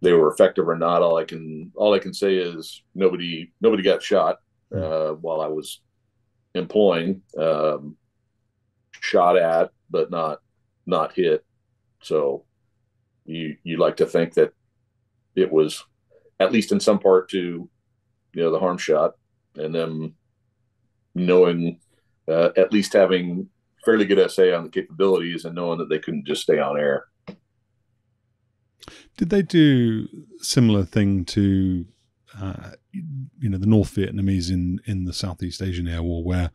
they were effective or not. All I can all I can say is nobody nobody got shot uh, while I was employing, um, shot at, but not not hit. So you you like to think that it was at least in some part to, you know, the harm shot. And them knowing, uh, at least having fairly good S A on the capabilities and knowing that they couldn't just stay on air. Did they do similar thing to, uh, you know, the North Vietnamese in, in the Southeast Asian air war, where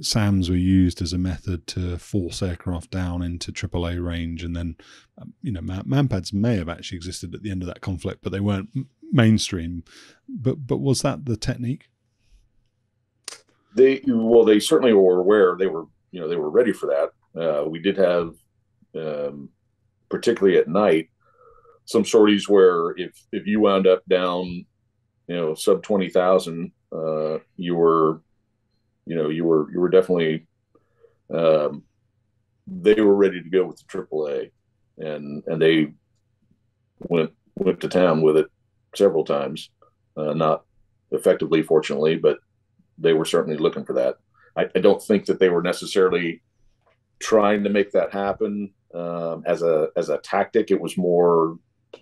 SAMs were used as a method to force aircraft down into triple A range? And then, um, you know, manpads may have actually existed at the end of that conflict, but they weren't m- mainstream. But, but was that the technique? They, well, they certainly were aware. They were, you know, they were ready for that. Uh, we did have, um, particularly at night, some sorties where if, if you wound up down, you know, sub twenty thousand, uh, you were, you know, you were, you were definitely, um, they were ready to go with the triple A, and, and they went, went to town with it. several times, uh, not effectively, fortunately, but they were certainly looking for that. I, I don't think that they were necessarily trying to make that happen um, as a as a tactic. It was more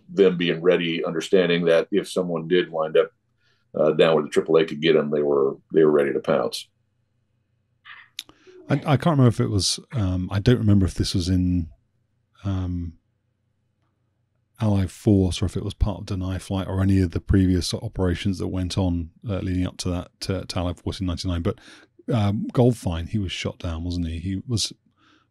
them being ready, understanding that if someone did wind up uh, down where the triple A could get them, they were they were ready to pounce. I, I can't remember if it was. Um, I don't remember if this was in um, Allied Force or if it was part of Deny Flight or any of the previous operations that went on uh, leading up to that uh, to Allied Force in ninety-nine. But um, Goldfein, he was shot down, wasn't he? He was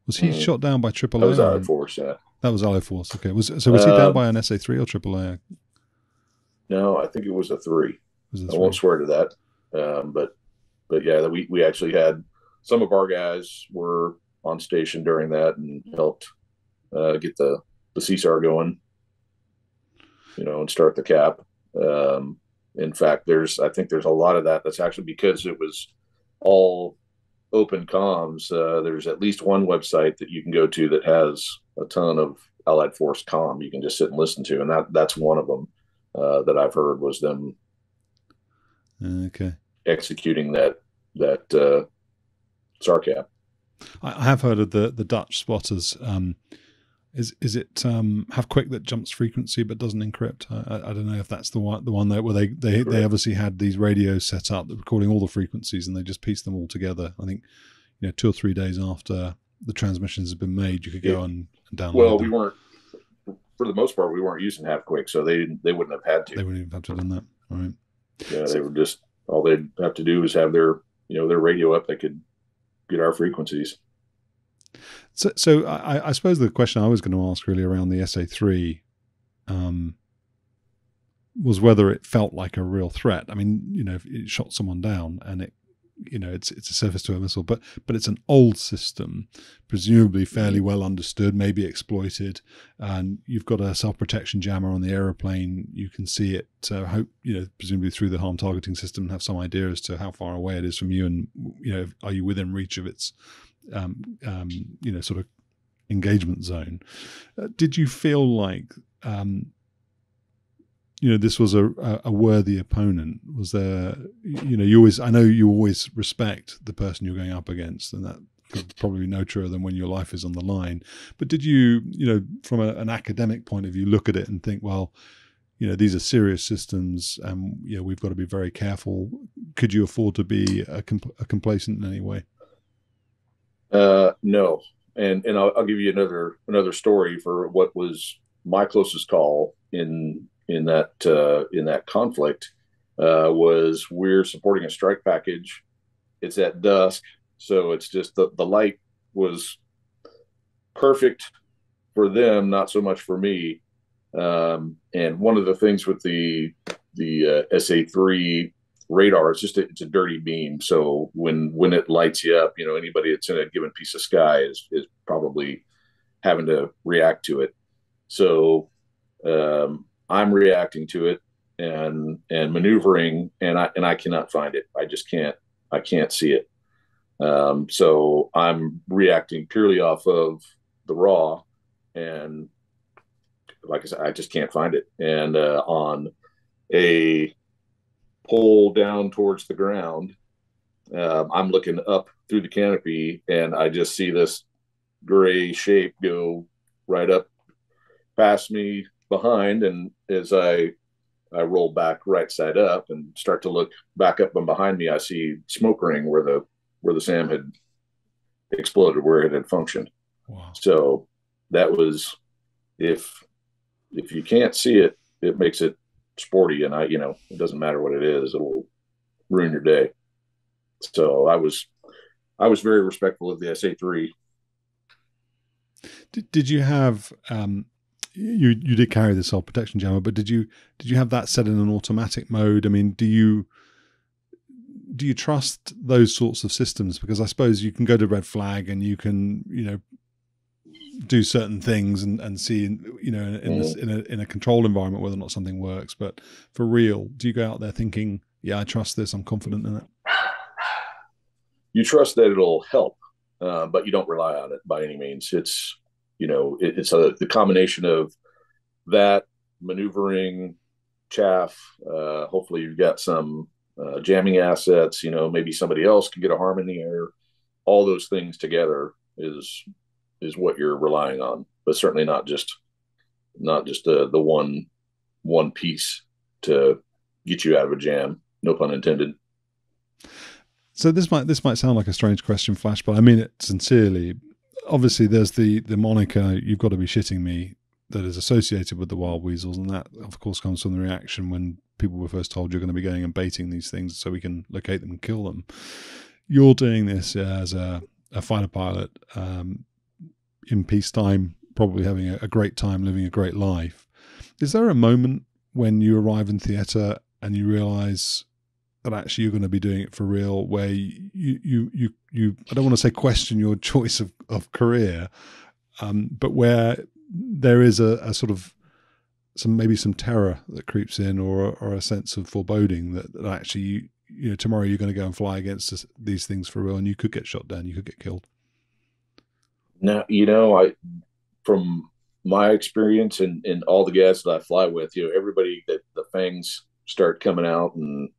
was he mm. shot down by triple A? That was Allied Force, yeah. That was Allied Force. Okay. Was so was uh, he down by an S A three or triple A? No, I think it was a three. Was a three? I won't swear to that, um, but but yeah, we we actually had. Some of our guys were on station during that and helped uh, get the, the C S A R going, you know, and start the cap. Um, in fact, there's, I think there's a lot of that. That's actually because it was all open comms. Uh, there's at least one website that you can go to that has a ton of Allied Force comm you can just sit and listen to. And that, that's one of them uh, that I've heard was them okay. executing that, that, uh, S A R C A P. I have heard of the the Dutch spotters. Um, is is it um, have quick that jumps frequency but doesn't encrypt? I, I don't know if that's the one the one that where they they, they obviously had these radios set up that were recording all the frequencies and they just pieced them all together. I think you know two or three days after the transmissions had been made, you could go yeah. and, and download. Well, them. We weren't for the most part we weren't using half quick, so they didn't they wouldn't have had to. They wouldn't even have to have done that. All right. Yeah, so, they were just all they'd have to do was have their you know their radio up. They could. Get our frequencies. So, so I, I suppose the question I was going to ask really around the S A three um, was whether it felt like a real threat. I mean, you know, if it shot someone down, and it, you know, it's it's a surface-to-air missile, but but it's an old system, presumably fairly well understood, maybe exploited, and you've got a self-protection jammer on the aeroplane. You can see it. Uh, hope you know, presumably through the harm targeting system, and have some idea as to how far away it is from you, and you know, are you within reach of its, um, um, you know, sort of engagement zone? Uh, did you feel like, um, you know, this was a a worthy opponent? Was there, you know, you always, I know you always respect the person you're going up against, and that could probably be no truer than when your life is on the line. But did you, you know, from a, an academic point of view, look at it and think, well, you know, these are serious systems and, you know, we've got to be very careful. Could you afford to be a, compl- a complacent in any way? Uh, no. And and I'll, I'll give you another, another story for what was my closest call in in that uh, in that conflict uh, was we're supporting a strike package. It's at dusk, so it's just the, the light was perfect for them, not so much for me. Um, and one of the things with the the uh, S A three radar is just a, it's a dirty beam, so when when it lights you up, you know, anybody that's in a given piece of sky is is probably having to react to it. So. Um, I'm reacting to it and and maneuvering, and I and I cannot find it. I just can't. I can't see it. Um, so I'm reacting purely off of the raw, and like I said, I just can't find it. And uh, on a pull down towards the ground, um, I'm looking up through the canopy, and I just see this gray shape go right up past me. Behind, and as I I roll back right side up and start to look back up and behind me, I see smoke ring where the where the SAM had exploded, where it had functioned. Wow. So that was if if you can't see it, it makes it sporty, and I you know it doesn't matter what it is, it'll ruin your day. So I was I was very respectful of the S A three. Did did you have? Um... You you did carry the self protection jammer, but did you did you have that set in an automatic mode? I mean, do you do you trust those sorts of systems? Because I suppose you can go to Red Flag and you can you know do certain things and, and see you know in, in, this, in a in a control environment whether or not something works. But for real, do you go out there thinking, yeah, I trust this, I'm confident in it? You trust that it'll help, uh, but you don't rely on it by any means. It's You know, it, it's a the combination of that maneuvering, chaff. Uh, hopefully you've got some uh, jamming assets, you know, maybe somebody else can get a harm in the air. All those things together is, is what you're relying on, but certainly not just, not just the, the one, one piece to get you out of a jam. No pun intended. So this might, this might sound like a strange question, Flash, but I mean it sincerely. Obviously there's the, the moniker, you've got to be shitting me, that is associated with the Wild Weasels, and that of course comes from the reaction when people were first told you're going to be going and baiting these things so we can locate them and kill them. You're doing this as a, a fighter pilot um, in peacetime, probably having a, a great time, living a great life. Is there a moment when you arrive in theatre and you realise that actually you're going to be doing it for real, where you, you, you, you I don't want to say question your choice of, of career, um, but where there is a, a sort of some, maybe some terror that creeps in, or, or a sense of foreboding that, that actually, you, you know, tomorrow you're going to go and fly against this, these things for real, and you could get shot down, you could get killed? Now, you know, I, from my experience and, and all the guys that I fly with, you know, everybody that the fangs start coming out, and,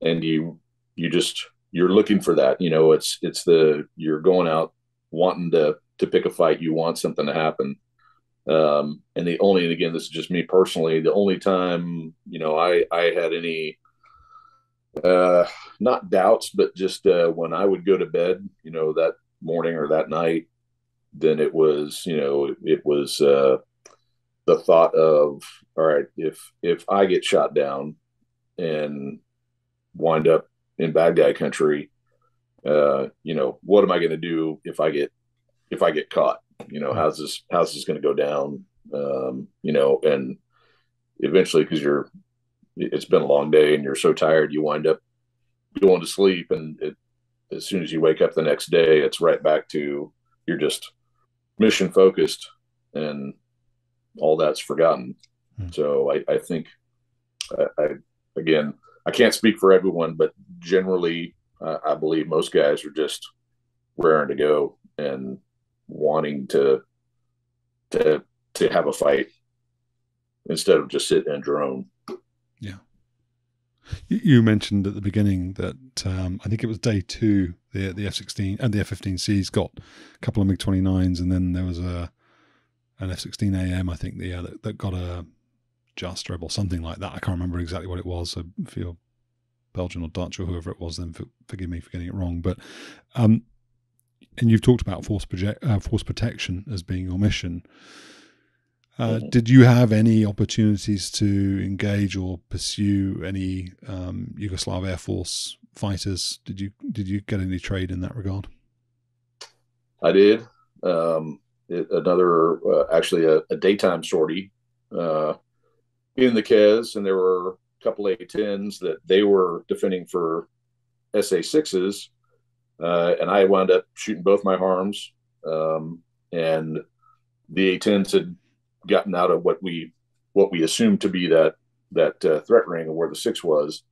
and you, you just, you're looking for that, you know, it's, it's the, you're going out wanting to, to pick a fight. You want something to happen. Um, and the only, and again, this is just me personally, the only time, you know, I, I had any, uh, not doubts, but just, uh, when I would go to bed, you know, that morning or that night, then it was, you know, it was, uh, the thought of, all right, if, if I get shot down and wind up in bad guy country, uh, you know, what am I going to do if I get, if I get caught? You know, how's this, how's this going to go down? Um, you know, and eventually, cause you're, it's been a long day and you're so tired, you wind up going to sleep. And it, as soon as you wake up the next day, it's right back to, you're just mission focused and all that's forgotten. Mm-hmm. So I, I think I, I, again, I can't speak for everyone, but generally uh, I believe most guys are just raring to go and wanting to to to have a fight instead of just sit and drone. Yeah. You, you mentioned at the beginning that um, I think it was day two, the the F sixteen and the F fifteen C's got a couple of MiG twenty-nines, and then there was a an F sixteen A M, I think, the uh, that, that got a Jastreb or something like that. I can't remember exactly what it was. So if you're Belgian or Dutch or whoever it was, then for, forgive me for getting it wrong. But um, and you've talked about force project, uh, force protection as being your mission. Uh, mm-hmm. Did you have any opportunities to engage or pursue any um, Yugoslav Air Force fighters? Did you did you get any trade in that regard? I did. Um, it, another, uh, actually, a, a daytime sortie uh, in the Kez, and there were a couple A tens that they were defending for S A sixes. Uh, and I wound up shooting both my harms, um, and the A tens had gotten out of what we what we assumed to be that that uh, threat ring of where the six was.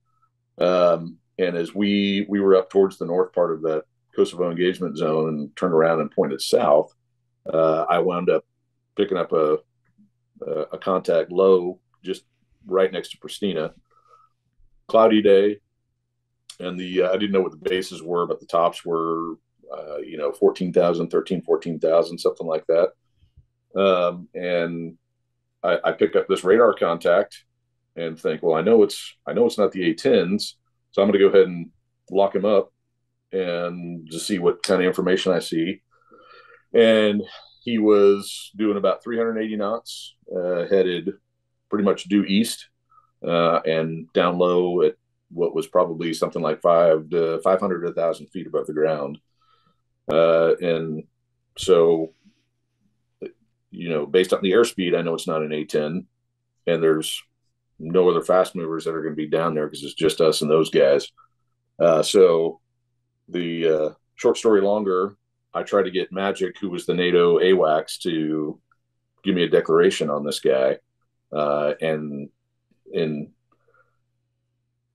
Um, and as we we were up towards the north part of that Kosovo engagement zone and turned around and pointed south, uh, I wound up picking up a a contact low just right next to Pristina. Cloudy day. And the, uh, I didn't know what the bases were, but the tops were, uh, you know, fourteen thousand, thirteen, fourteen thousand, something like that. Um, and I, I picked up this radar contact and think, well, I know it's, I know it's not the A tens, so I'm going to go ahead and lock him up and just see what kind of information I see. And he was doing about three hundred eighty knots, uh, headed pretty much due east, uh, and down low at what was probably something like five to five hundred, a thousand feet above the ground. Uh, and so, you know, based on the airspeed, I know it's not an A ten, and there's no other fast movers that are going to be down there because it's just us and those guys. Uh, so the uh, short story longer, I tried to get Magic, who was the NATO AWACS, to give me a declaration on this guy. Uh, and, and,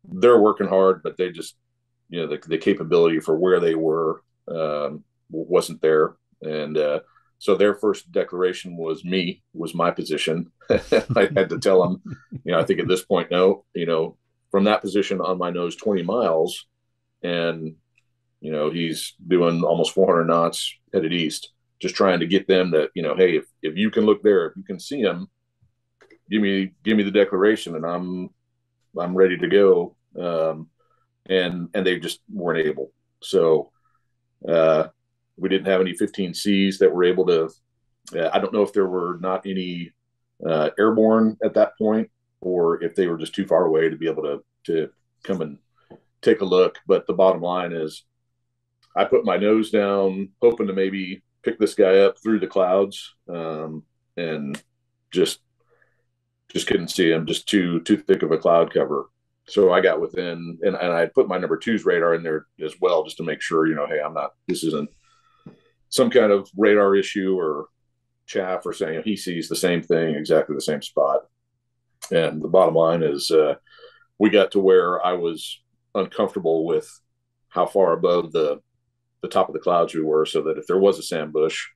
they're working hard, but they just, you know, the, the capability for where they were um, wasn't there. And uh, So their first declaration was me, was my position. I had to tell them, you know, I think at this point, no, you know, from that position on my nose, twenty miles. And, you know, he's doing almost four hundred knots headed east, just trying to get them that, you know, hey, if, if you can look there, if you can see him, give me, give me the declaration and I'm, I'm ready to go. Um, and, and they just weren't able. So, uh, we didn't have any fifteen C's that were able to, uh, I don't know if there were not any uh, airborne at that point, or if they were just too far away to be able to, to come and take a look. But the bottom line is I put my nose down, hoping to maybe pick this guy up through the clouds, um, and just, just couldn't see him, just too, too thick of a cloud cover. So I got within, and, and I put my number two's radar in there as well, just to make sure, you know, hey, I'm not, this isn't some kind of radar issue or chaff or saying he sees the same thing, exactly the same spot. And the bottom line is uh, we got to where I was uncomfortable with how far above the the top of the clouds we were, so that if there was a ambush,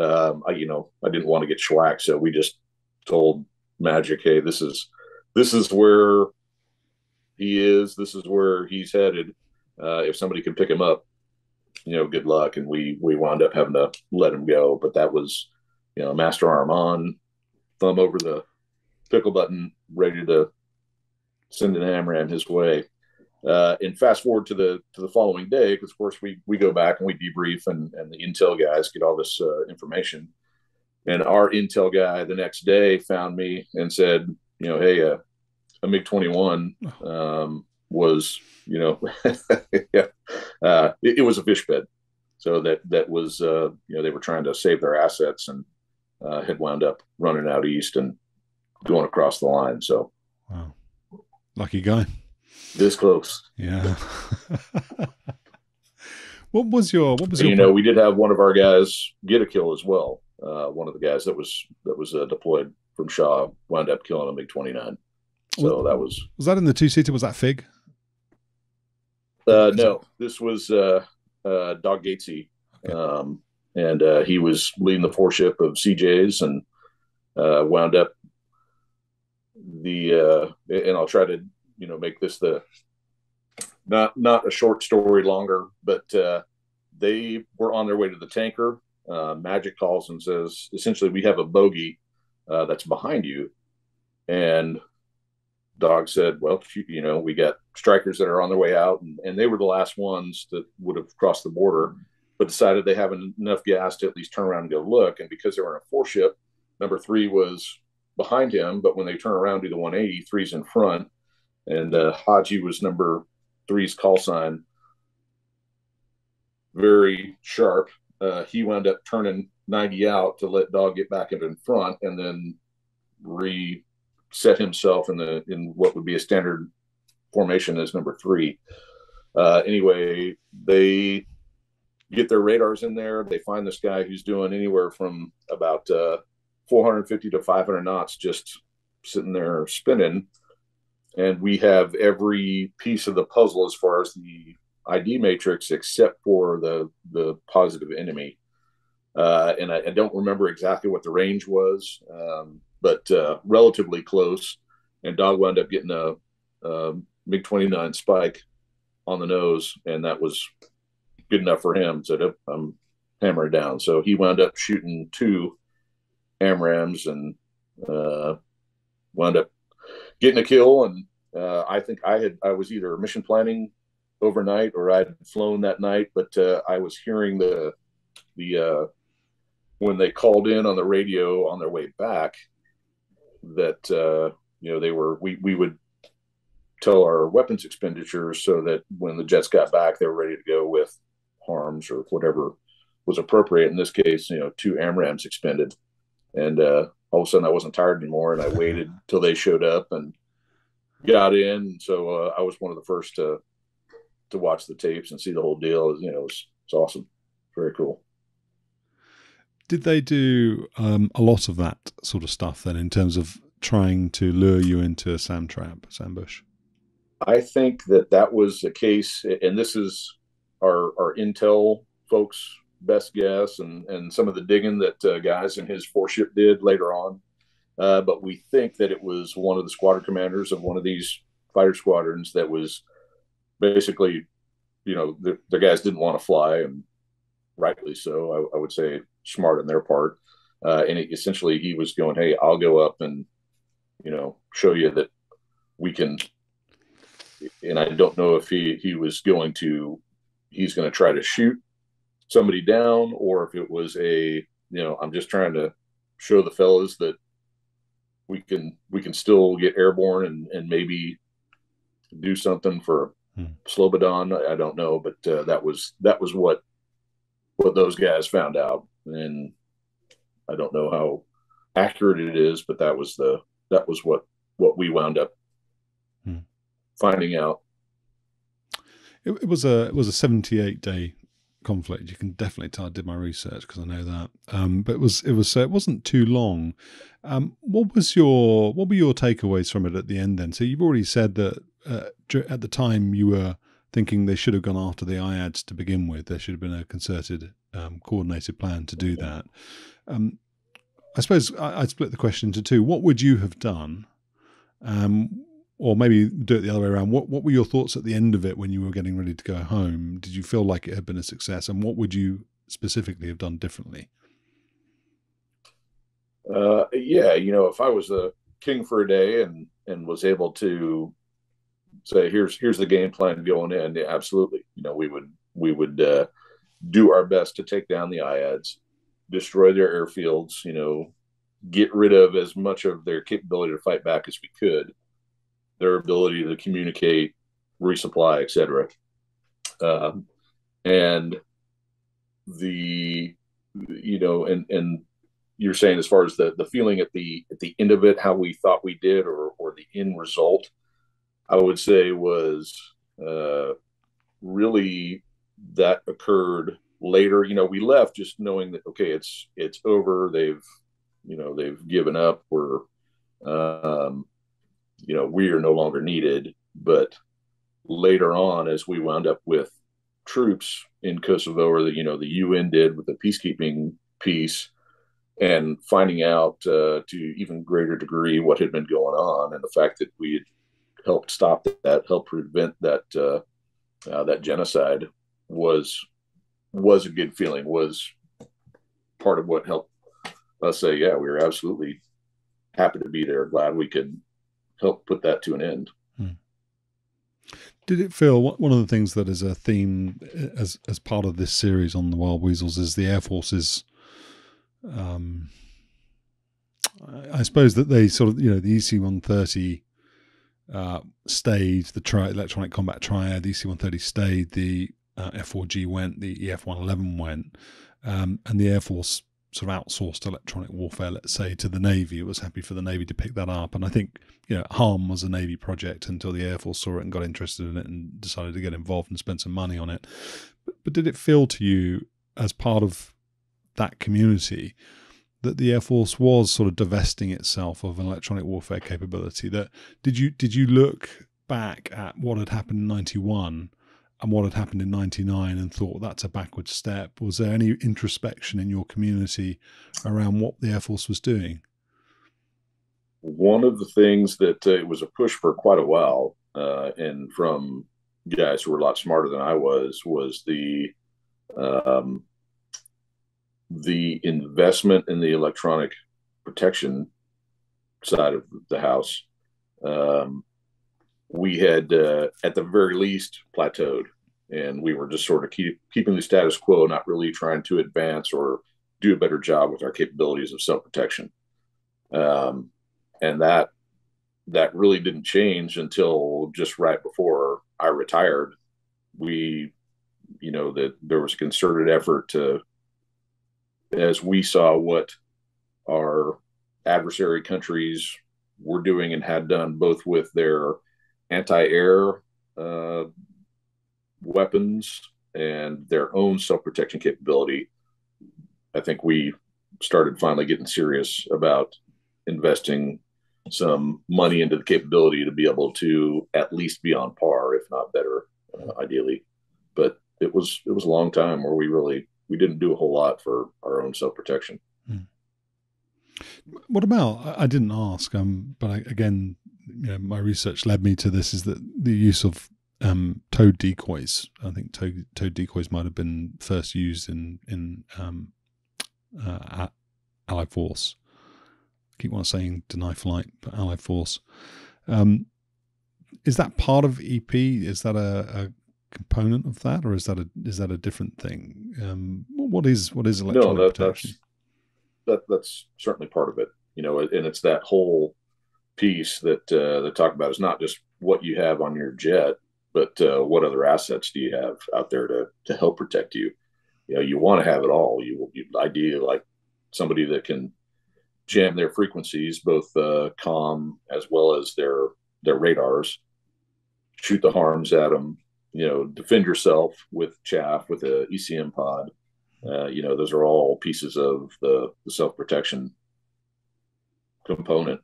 um, I, you know, I didn't want to get schwacked. So we just told Magic, hey, this is, this is where he is. This is where he's headed. Uh, if somebody can pick him up, you know, good luck. And we, we wound up having to let him go, but that was, you know, master arm on, thumb over the pickle button, ready to send an AMRAAM his way. Uh, and fast forward to the, to the following day, because of course we, we go back and we debrief and, and the intel guys get all this uh, information. And our intel guy the next day found me and said, you know, hey, uh, a MiG twenty-one, um, was, you know, yeah, uh, it, it was a fish bed. So that, that was, uh, you know, they were trying to save their assets and, uh, had wound up running out east and going across the line. So, wow, lucky guy. This close. Yeah. What was your, what was and, your, you know, we did have one of our guys get a kill as well. Uh, one of the guys that was, that was uh, deployed from Shaw wound up killing a MiG twenty-nine. So that was, was that in the two seater? Was that Fig? Uh, no, this was, uh, uh, Dog Gatesy. Okay. Um, and, uh, he was leading the four ship of C J's and, uh, wound up the, uh, and I'll try to, you know, make this the, not, not a short story longer, but, uh, they were on their way to the tanker. Uh, Magic calls and says, essentially, we have a bogey, uh, that's behind you. And Dog said, well, you know, we got strikers that are on their way out, and, and they were the last ones that would have crossed the border, but decided they have enough gas to at least turn around and go look. And because they were in a four ship, number three was behind him. But when they turn around, do the one eighty, three's in front. And uh, Haji was number three's call sign. Very sharp. Uh, he wound up turning ninety out to let Dog get back in front and then re- set himself in the in what would be a standard formation as number three. Uh, anyway, they get their radars in there. They find this guy who's doing anywhere from about uh, four fifty to five hundred knots, just sitting there spinning. And we have every piece of the puzzle as far as the I D matrix, except for the, the positive enemy. Uh, and I, I don't remember exactly what the range was. Um, but uh, relatively close, and Dog wound up getting a, a MiG twenty-nine spike on the nose, and that was good enough for him. Said, so I'm hammered down. So he wound up shooting two AMRAAMs and uh, wound up getting a kill. And uh, I think I had I was either mission planning overnight or I'd flown that night, but uh, I was hearing the the uh, when they called in on the radio on their way back. That, uh, you know, they were, we, we would tell our weapons expenditures so that when the jets got back, they were ready to go with HARMs or whatever was appropriate. In this case, you know, two AMRAAMs expended. And uh, all of a sudden I wasn't tired anymore. And I waited till they showed up and got in. So uh, I was one of the first to, to watch the tapes and see the whole deal. You know, it was, it's awesome. Very cool. Did they do um, a lot of that sort of stuff then in terms of trying to lure you into a SAM trap, SAM ambush? I think that that was the case. And this is our, our intel folks best guess, and, and some of the digging that uh, guys in his four ship did later on. Uh, but we think that it was one of the squadron commanders of one of these fighter squadrons that was basically, you know, the, the guys didn't want to fly, and rightly so. I, I would say smart on their part. Uh, and it, essentially he was going, hey, I'll go up and, you know, show you that we can. And I don't know if he, he was going to, he's going to try to shoot somebody down, or if it was a, you know, I'm just trying to show the fellas that we can, we can still get airborne and, and maybe do something for hmm. Slobodan. I don't know, but uh, that was, that was what, what those guys found out. And I don't know how accurate it is, but that was the, that was what, what we wound up hmm. finding out. It, it was a, it was a seventy-eight day conflict. You can definitely tell I did my research because I know that. Um, but it was, it was, so it wasn't too long. Um, what was your, what were your takeaways from it at the end then? So you've already said that uh, at the time you were thinking they should have gone after the I A D S to begin with. There should have been a concerted, um, coordinated plan to do that. Um, I suppose I, I split the question into two. What would you have done? Um, Or maybe do it the other way around. What what were your thoughts at the end of it when you were getting ready to go home? Did you feel like it had been a success? And what would you specifically have done differently? Uh, yeah, you know, if I was the king for a day and and was able to say, here's here's the game plan going in, yeah, absolutely. You know, we would we would uh, do our best to take down the I A Ds, destroy their airfields, you know, get rid of as much of their capability to fight back as we could, their ability to communicate, resupply, et cetera. Um, and the, you know, and, and you're saying as far as the, the feeling at the, at the end of it, how we thought we did, or, or the end result, I would say was uh, really that occurred later. You know, we left just knowing that, okay, it's, it's over. They've, you know, they've given up. We're, um, you know, we are no longer needed. But later on, as we wound up with troops in Kosovo, or the, you know, the U N did with the peacekeeping piece, and finding out uh, to even greater degree what had been going on, and the fact that we had helped stop that, helped prevent that uh, uh, that genocide was was a good feeling. Was part of what helped us say, yeah, we were absolutely happy to be there. Glad we could help put that to an end. Hmm. Did it feel, one of the things that is a theme as as part of this series on the Wild Weasels is the Air Force's, um, I, I suppose that they sort of, you know, the E C one thirty uh, stayed, the tri electronic combat triad, the E C one thirty stayed, the uh, F four G went, the E F one eleven went, um, and the Air Force sort of outsourced electronic warfare, let's say, to the Navy. It was happy for the Navy to pick that up. And I think, you know, HARM was a Navy project until the Air Force saw it and got interested in it and decided to get involved and spend some money on it. But, but did it feel to you as part of that community that the Air Force was sort of divesting itself of an electronic warfare capability? That did you did you look back at what had happened in ninety-one and what had happened in ninety-nine and thought that's a backward step? Was there any introspection in your community around what the Air Force was doing? One of the things that uh, it was a push for quite a while, uh, and from guys who were a lot smarter than I was, was the, um, the investment in the electronic protection side of the house. Um, we had, uh, at the very least, plateaued, and we were just sort of keep, keeping the status quo, not really trying to advance or do a better job with our capabilities of self-protection. Um, and that, that really didn't change until just right before I retired. We, you know, that there was a concerted effort to, as we saw what our adversary countries were doing and had done, both with their anti-air uh, weapons and their own self-protection capability, I think we started finally getting serious about investing some money into the capability to be able to at least be on par, if not better, uh, ideally. But it was it was a long time where we really we didn't do a whole lot for our own self-protection. Mm. What about, I didn't ask, um, but I, again, you know, my research led me to this, is that the use of um, tow decoys. I think tow, tow decoys might have been first used in, in um, uh, Allied Force. I keep on saying Deny Flight, but Allied Force. Um, is that part of E P? Is that a, a component of that, or is that a is that a different thing? Um, what is what is electronic no, that, protection? That's, that, that's certainly part of it, you know, and it's that whole piece that uh, they talk about. Is not just what you have on your jet, but uh, what other assets do you have out there to to help protect you? You know, you want to have it all. You you ideally like somebody that can jam their frequencies, both uh, comm as well as their their radars, shoot the harms at them. You know, defend yourself with chaff, with a E C M pod. Uh, you know, those are all pieces of the, the self-protection component.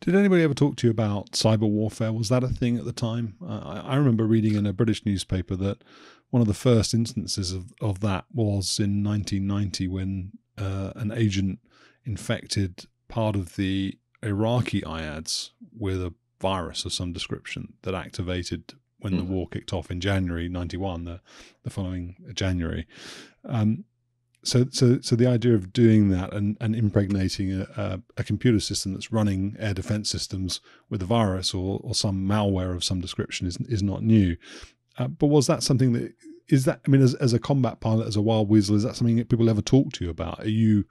Did anybody ever talk to you about cyber warfare? Was that a thing at the time? Uh, I remember reading in a British newspaper that one of the first instances of, of that was in nineteen ninety when uh, an agent infected part of the Iraqi I A D S with a virus of some description that activated when the war kicked off in January ninety-one, the, the following January. Um, so, so, so the idea of doing that and, and impregnating a, a, a computer system that's running air defense systems with a virus or, or some malware of some description is, is not new. Uh, but was that something that, is that, I mean, as, as a combat pilot, as a Wild Weasel, is that something that people ever talk to you about? Are you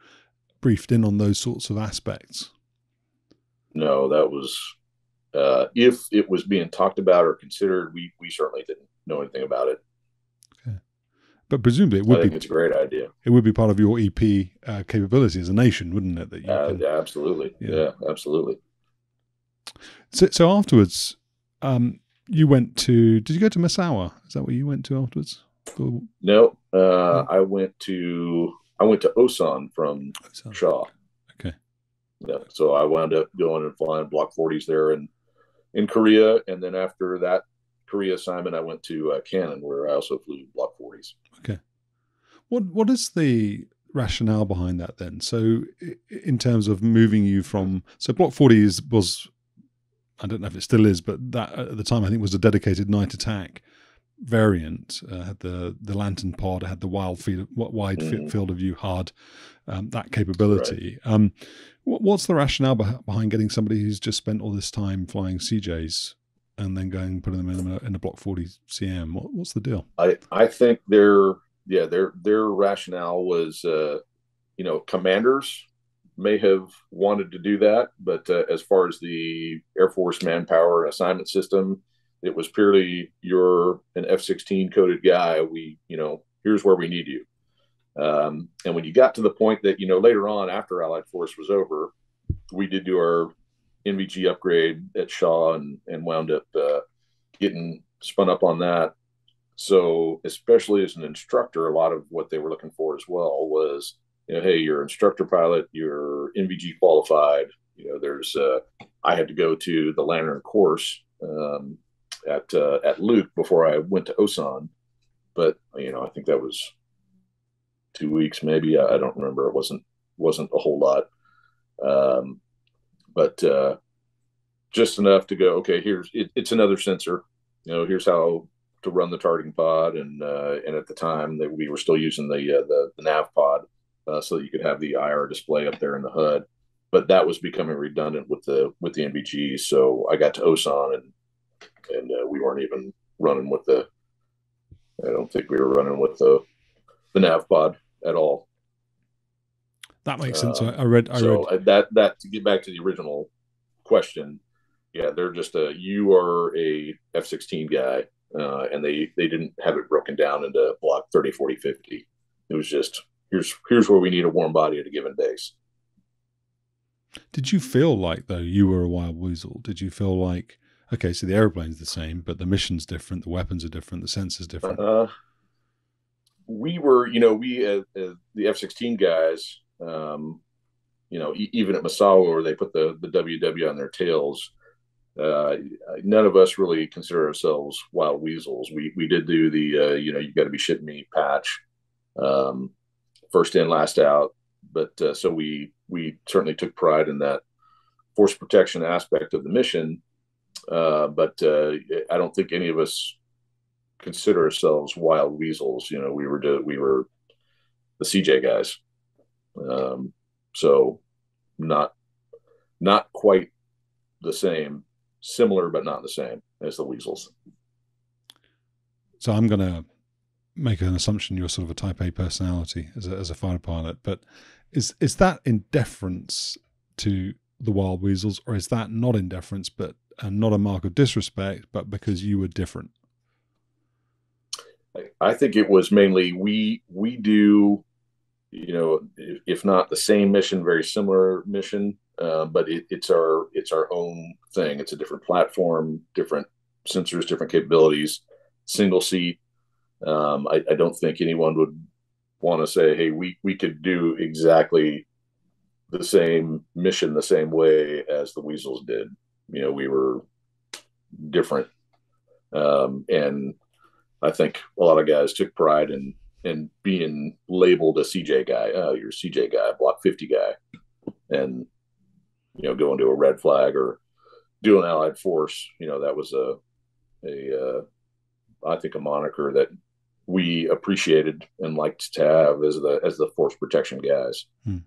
briefed in on those sorts of aspects? No, that was... Uh, if it was being talked about or considered, we we certainly didn't know anything about it. Okay, but presumably it would I think be. It's a great idea. It would be part of your E P uh, capability as a nation, wouldn't it? That you uh, can, absolutely, yeah. yeah, absolutely. So so afterwards, um, you went to. Did you go to Misawa? Is that what you went to afterwards? Or, no, uh, no, I went to I went to Osan from Osan. Shaw. Okay. Yeah, so I wound up going and flying Block forties there and. In Korea, and then after that Korea assignment, I went to uh, Cannon, where I also flew Block forties. Okay, what what is the rationale behind that then? So, in terms of moving you from so Block forty is, was, I don't know if it still is, but that at the time I think was a dedicated night attack variant. Uh, had the the lantern pod, had the wild field, wide mm. field of view, hard um, that capability. Right. Um, What's the rationale behind getting somebody who's just spent all this time flying C Js and then going and putting them in a, in a Block forty C M? What, what's the deal? I, I think their yeah their their rationale was uh, you know, commanders may have wanted to do that, but uh, as far as the Air Force manpower assignment system, it was purely you're an F sixteen coded guy. We you know here's where we need you. Um, and when you got to the point that, you know, later on after Allied Force was over, we did do our N V G upgrade at Shaw and, and wound up uh, getting spun up on that. So especially as an instructor, a lot of what they were looking for as well was, you know, hey, you're instructor pilot, you're N V G qualified. You know, there's uh, I had to go to the Lantern course um, at uh, at Luke before I went to Osan. But, you know, I think that was two weeks, maybe. I don't remember. It wasn't, wasn't a whole lot. Um, but, uh, just enough to go, okay, here's, it, it's another sensor, you know, here's how to run the targeting pod. And, uh, and at the time that we were still using the, uh, the, the nav pod, uh, so that you could have the I R display up there in the H U D, but that was becoming redundant with the, with the N V G. So I got to Osan and, and, uh, we weren't even running with the, I don't think we were running with the, the nav pod at all. That makes sense. Uh, I read. I so read. that that to get back to the original question, yeah, they're just a you are a F sixteen guy, uh, and they they didn't have it broken down into Block thirty, forty, fifty. It was just here's here's where we need a warm body at a given base. Did you feel like though you were a Wild Weasel? Did you feel like okay, so the airplane's the same, but the mission's different, the weapons are different, the sensor's different. Uh, We were, you know, we, uh, uh, the F sixteen guys, um, you know, e even at Misawa where they put the, the W W on their tails, uh, none of us really consider ourselves Wild Weasels. We we did do the, uh, you know, you got to be shitting me patch um, first in, last out. But uh, so we we certainly took pride in that force protection aspect of the mission. Uh, but uh, I don't think any of us consider ourselves wild weasels. You know, we were to, we were the C J guys. Um, so not not quite the same, similar but not the same as the weasels. So I'm going to make an assumption you're sort of a type A personality as a, as a fighter pilot, but is is that in deference to the wild weasels, or is that not in deference but and not a mark of disrespect, but because you were different? I think it was mainly we we do, you know, if not the same mission, very similar mission, uh, but it, it's our it's our own thing. It's a different platform, different sensors, different capabilities, single seat. Um, I, I don't think anyone would want to say, hey, we, we could do exactly the same mission the same way as the weasels did. You know, we were different. Um, and I think a lot of guys took pride in, in being labeled a C J guy. Oh, you're a C J guy, Block fifty guy. And, you know, going to a red flag or doing Allied Force, you know, that was a, a uh, I think, a moniker that we appreciated and liked to have as the as the force protection guys. Hmm.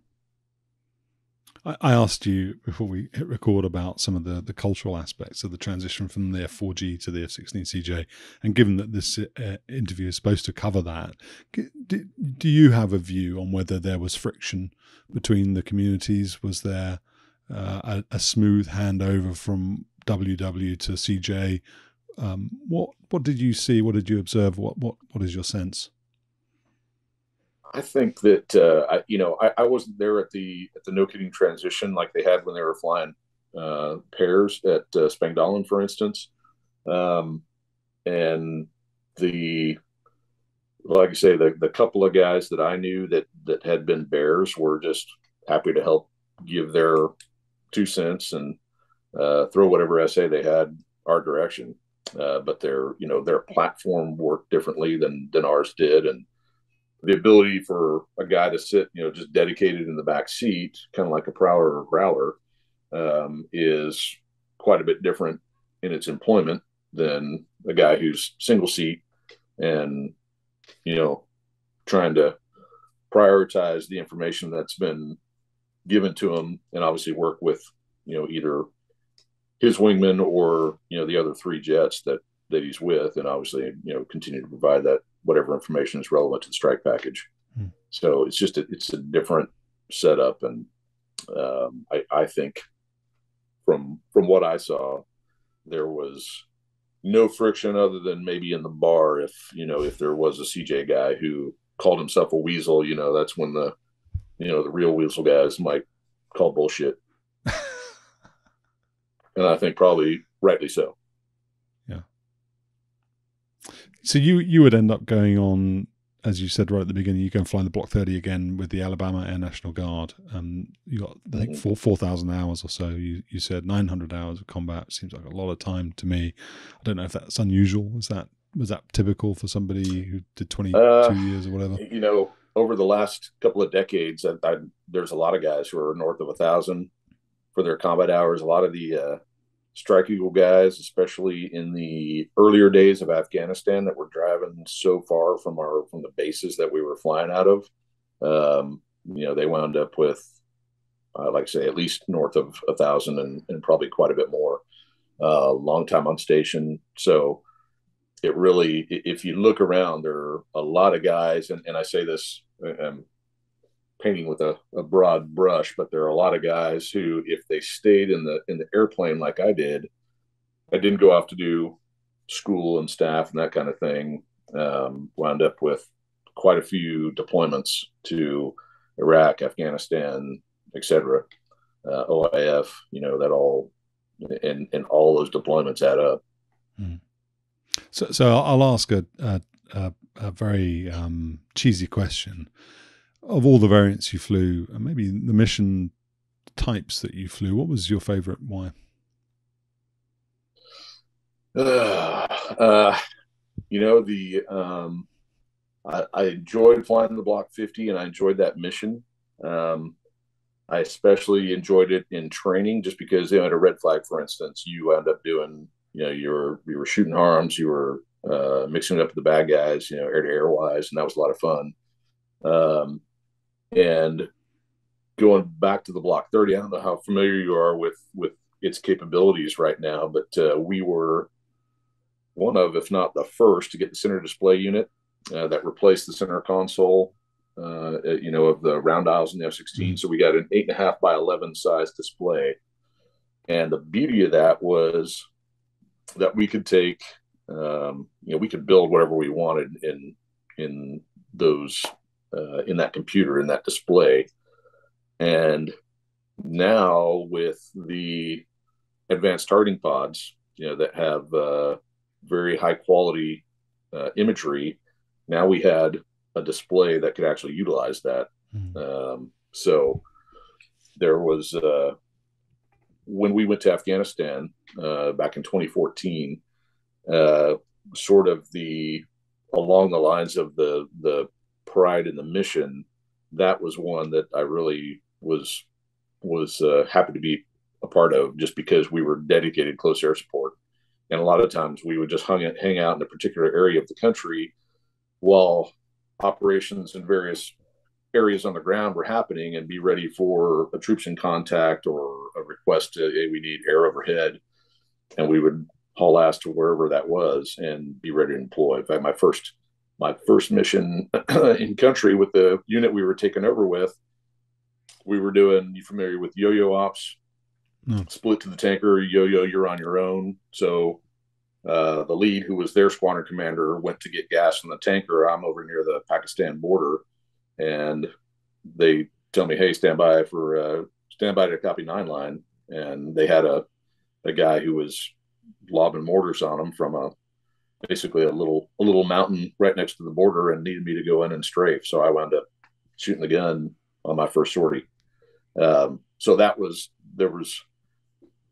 I asked you before we hit record about some of the, the cultural aspects of the transition from the F four G to the F sixteen C J. And given that this uh, interview is supposed to cover that, do, do you have a view on whether there was friction between the communities? Was there uh, a, a smooth handover from W W to C J? Um, what what did you see? What did you observe? What what what is your sense? I think that uh, I, you know I, I wasn't there at the at the no kidding transition like they had when they were flying uh, pairs at uh, Spangdahlem, for instance, um, and the like I say the the couple of guys that I knew that that had been bears were just happy to help give their two cents and uh, throw whatever S A they had our direction. Uh, but their, you know, their platform worked differently than than ours did, and the ability for a guy to sit, you know, just dedicated in the back seat, kind of like a Prowler or Growler, um, is quite a bit different in its employment than a guy who's single seat and, you know, trying to prioritize the information that's been given to him, and obviously work with, you know, either his wingman or, you know, the other three jets that, that he's with, and obviously, you know, continue to provide that whatever information is relevant to the strike package. Mm. So it's just, a, it's a different setup. And um, I, I think from, from what I saw, there was no friction other than maybe in the bar. If, you know, if there was a C J guy who called himself a weasel, you know, that's when the, you know, the real weasel guys might call bullshit. And I think probably rightly so. Yeah. So you, you would end up going on, as you said right at the beginning, you go and fly the Block thirty again with the Alabama Air National Guard. Um, you got, I think, four, 4,000 hours or so. You, you said nine hundred hours of combat. Seems like a lot of time to me. I don't know if that's unusual. Was that, was that typical for somebody who did twenty-two uh, years or whatever? You know, over the last couple of decades, I, I, there's a lot of guys who are north of a thousand for their combat hours. A lot of the uh, Strike Eagle guys, especially in the earlier days of Afghanistan, that were driving so far from our from the bases that we were flying out of, um, you know, they wound up with, uh, like I say, at least north of a thousand and, and probably quite a bit more. Uh, long time on station. So it really, if you look around, there are a lot of guys, and, and I say this, um, painting with a, a broad brush, but there are a lot of guys who, if they stayed in the in the airplane like I did, I didn't go off to do school and staff and that kind of thing, um, wound up with quite a few deployments to Iraq, Afghanistan, et cetera, uh, O I F, you know, that all, and, and all those deployments add up. Mm. So, so I'll ask a, a, a very um, cheesy question. Of all the variants you flew, and maybe the mission types that you flew, what was your favorite? Why? Uh, uh, you know, the um, I, I enjoyed flying the Block fifty, and I enjoyed that mission. Um, I especially enjoyed it in training, just because, you know, at a Red Flag, for instance, you wound up doing, you know, you were, you were shooting HARMs, you were uh, mixing it up with the bad guys, you know, air to air wise. And that was a lot of fun. Um, and going back to the Block thirty, I don't know how familiar you are with, with its capabilities right now, but uh, we were one of, if not the first, to get the center display unit uh, that replaced the center console, uh, you know, of the round aisles in the F sixteen. Mm-hmm. So we got an eight and a half by eleven size display. And the beauty of that was that we could take, um, you know, we could build whatever we wanted in, in those, uh, in that computer, in that display. And now with the advanced targeting pods, you know, that have uh, very high quality uh, imagery, now we had a display that could actually utilize that. Mm-hmm. Um, so there was, uh, when we went to Afghanistan uh, back in twenty fourteen, uh, sort of the, along the lines of the, the pride in the mission, that was one that I really was was uh, happy to be a part of, just because we were dedicated close air support. And a lot of times we would just hung, hang out in a particular area of the country while operations in various areas on the ground were happening, and be ready for a troops in contact or a request to, hey, we need air overhead. And we would haul ass to wherever that was and be ready to employ. In fact, my first My first mission in country with the unit we were taken over with, we were doing, you familiar with yo-yo ops? No. Split to the tanker, yo-yo, you're on your own. So uh, the lead, who was their squadron commander, went to get gas in the tanker. I'm over near the Pakistan border, and they tell me, hey, stand by for uh, stand by to copy nine line. And they had a, a guy who was lobbing mortars on them from a, basically a little a little mountain right next to the border, and needed me to go in and strafe. So I wound up shooting the gun on my first sortie. Um, so that was there was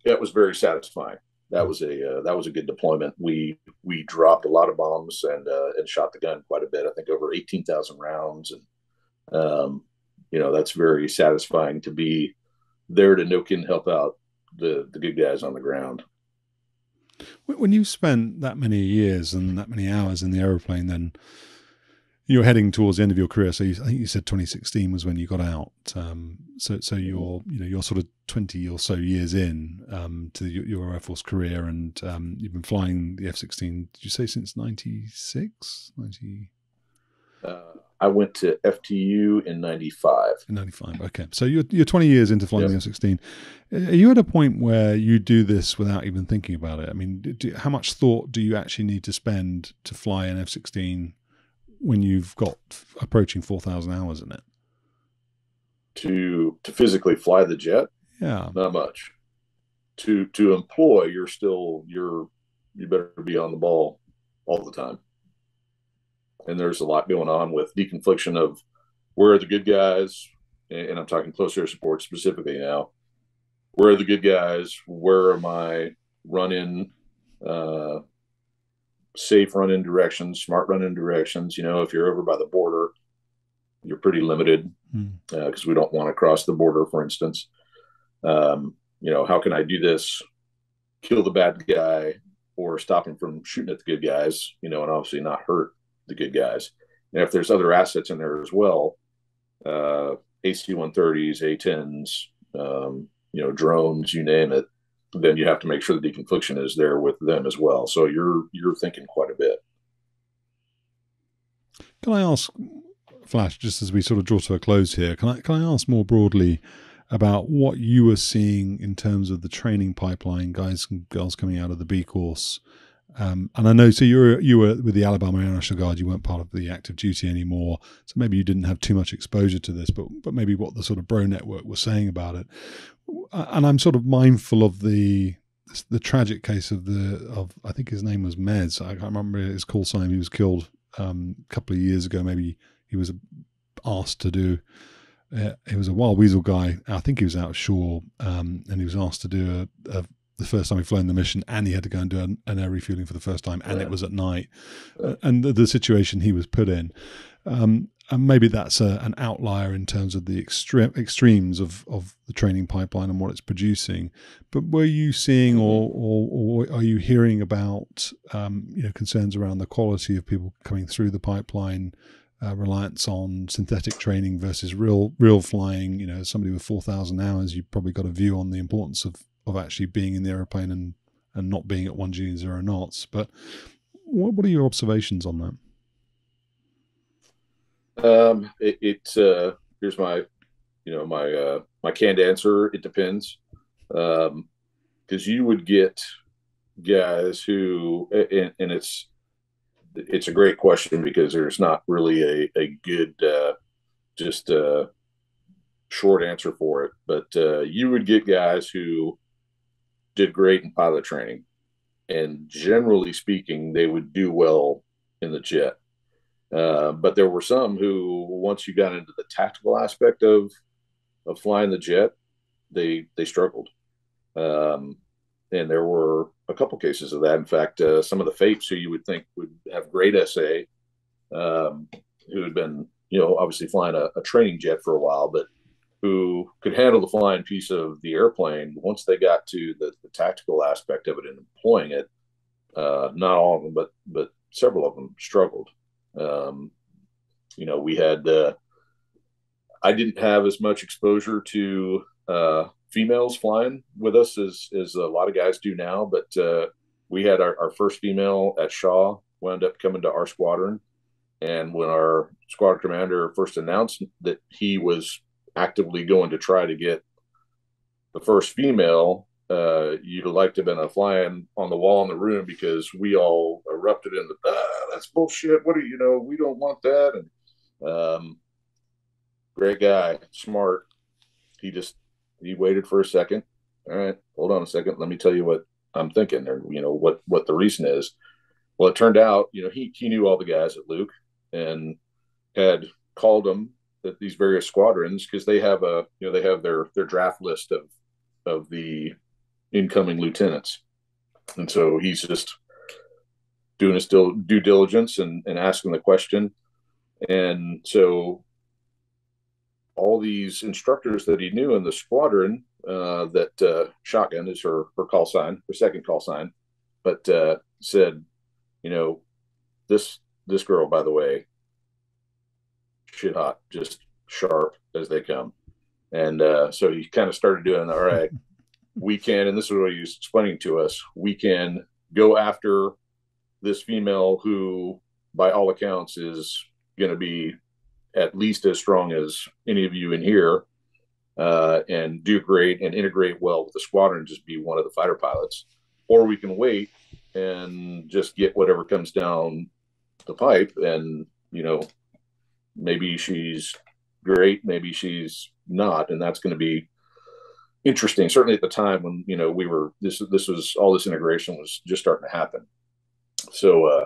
that was very satisfying. That was a uh, that was a good deployment. We we dropped a lot of bombs and uh, and shot the gun quite a bit. I think over eighteen thousand rounds, and um, you know, that's very satisfying to be there to nuke and help out the the good guys on the ground. When you've spent that many years and that many hours in the aeroplane, then you're heading towards the end of your career. So you, I think you said twenty sixteen was when you got out. Um, so, so you're, you know, you're sort of twenty or so years in um, to your, your Air Force career, and um, you've been flying the F sixteen. Did you say since ninety-six? ninety? Uh, I went to F T U in ninety-five. In ninety-five, okay. So you're you're twenty years into flying yep. the F sixteen. Are you at a point where you do this without even thinking about it? I mean, do, how much thought do you actually need to spend to fly an F sixteen when you've got approaching four thousand hours in it? To to physically fly the jet, yeah, not much. To to employ, you're still you're you better be on the ball all the time. And there's a lot going on with deconfliction of where are the good guys, and I'm talking close air support specifically now. Where are the good guys? Where are my run-in, uh, safe run-in directions, smart run-in directions? You know, if you're over by the border, you're pretty limited because uh, we don't want to cross the border, for instance. Um, you know, how can I do this? Kill the bad guy or stop him from shooting at the good guys, you know, and obviously not hurt the good guys. And if there's other assets in there as well, uh, A C one thirties, A tens, um, you know, drones, you name it, then you have to make sure the deconfliction is there with them as well. So you're, you're thinking quite a bit. Can I ask, Flash, just as we sort of draw to a close here, can I, can I ask more broadly about what you were seeing in terms of the training pipeline, guys and girls coming out of the B course? Um, and I know, so you were, you were with the Alabama Air National Guard, you weren't part of the active duty anymore. So maybe you didn't have too much exposure to this, but, but maybe what the sort of bro network was saying about it. And I'm sort of mindful of the, the tragic case of the, of, I think his name was Mez. I can't remember his call sign. He was killed um, a couple of years ago. Maybe he was asked to do, uh, he was a Wild Weasel guy. I think he was out of Shaw, um, and he was asked to do a, a the first time he'd flown the mission, and he had to go and do an, an air refueling for the first time, and yeah. it was at night, yeah. and the, the situation he was put in. Um, and maybe that's a, an outlier in terms of the extre- extremes of, of the training pipeline and what it's producing. But were you seeing, or, or, or are you hearing about um, you know, concerns around the quality of people coming through the pipeline? Uh, reliance on synthetic training versus real real flying. You know, as somebody with four thousand hours, you've probably got a view on the importance of, of actually being in the aeroplane and, and not being at one G and zero knots. But what, what are your observations on that? Um, it, it uh, here's my, you know, my, uh, my canned answer. It depends. Um, cause you would get guys who, and, and it's, it's a great question because there's not really a, a good, uh, just a short answer for it. But uh, you would get guys who did great in pilot training. And generally speaking, they would do well in the jet. Uh, but there were some who, once you got into the tactical aspect of, of flying the jet, they, they struggled. Um, and there were a couple cases of that. In fact, uh, some of the FAPEs who you would think would have great S A, um, who had been, you know, obviously flying a, a training jet for a while, but who could handle the flying piece of the airplane. Once they got to the, the tactical aspect of it and employing it, uh, not all of them, but, but several of them struggled. Um, you know, we had, uh, I didn't have as much exposure to, uh, females flying with us as, as a lot of guys do now, but uh, we had our, our first female at Shaw wound up coming to our squadron. And when our squadron commander first announced that he was actively going to try to get the first female, uh, you'd have liked to have been a flying on the wall in the room, because we all erupted in the, ah, that's bullshit. What do you know? We don't want that. And um, great guy, smart. He just, He waited for a second. All right, hold on a second. Let me tell you what I'm thinking, or you know what what the reason is. Well, it turned out, you know, he he knew all the guys at Luke and had called them at these various squadrons, because they have a you know they have their their draft list of of the incoming lieutenants, and so he's just doing his due diligence and, and asking the question, and so. All these instructors that he knew in the squadron, uh, that uh, Shotgun is her, her call sign, her second call sign, but uh, said, you know, this this girl, by the way, shit hot, just sharp as they come. And uh, so he kind of started doing, all right, we can, and this is what he was explaining to us, we can go after this female who, by all accounts, is going to be at least as strong as any of you in here, uh, and do great and integrate well with the squadron and just be one of the fighter pilots, or we can wait and just get whatever comes down the pipe. And, you know, maybe she's great, maybe she's not. And that's going to be interesting. Certainly at the time when, you know, we were, this, this was all this integration was just starting to happen. So, uh,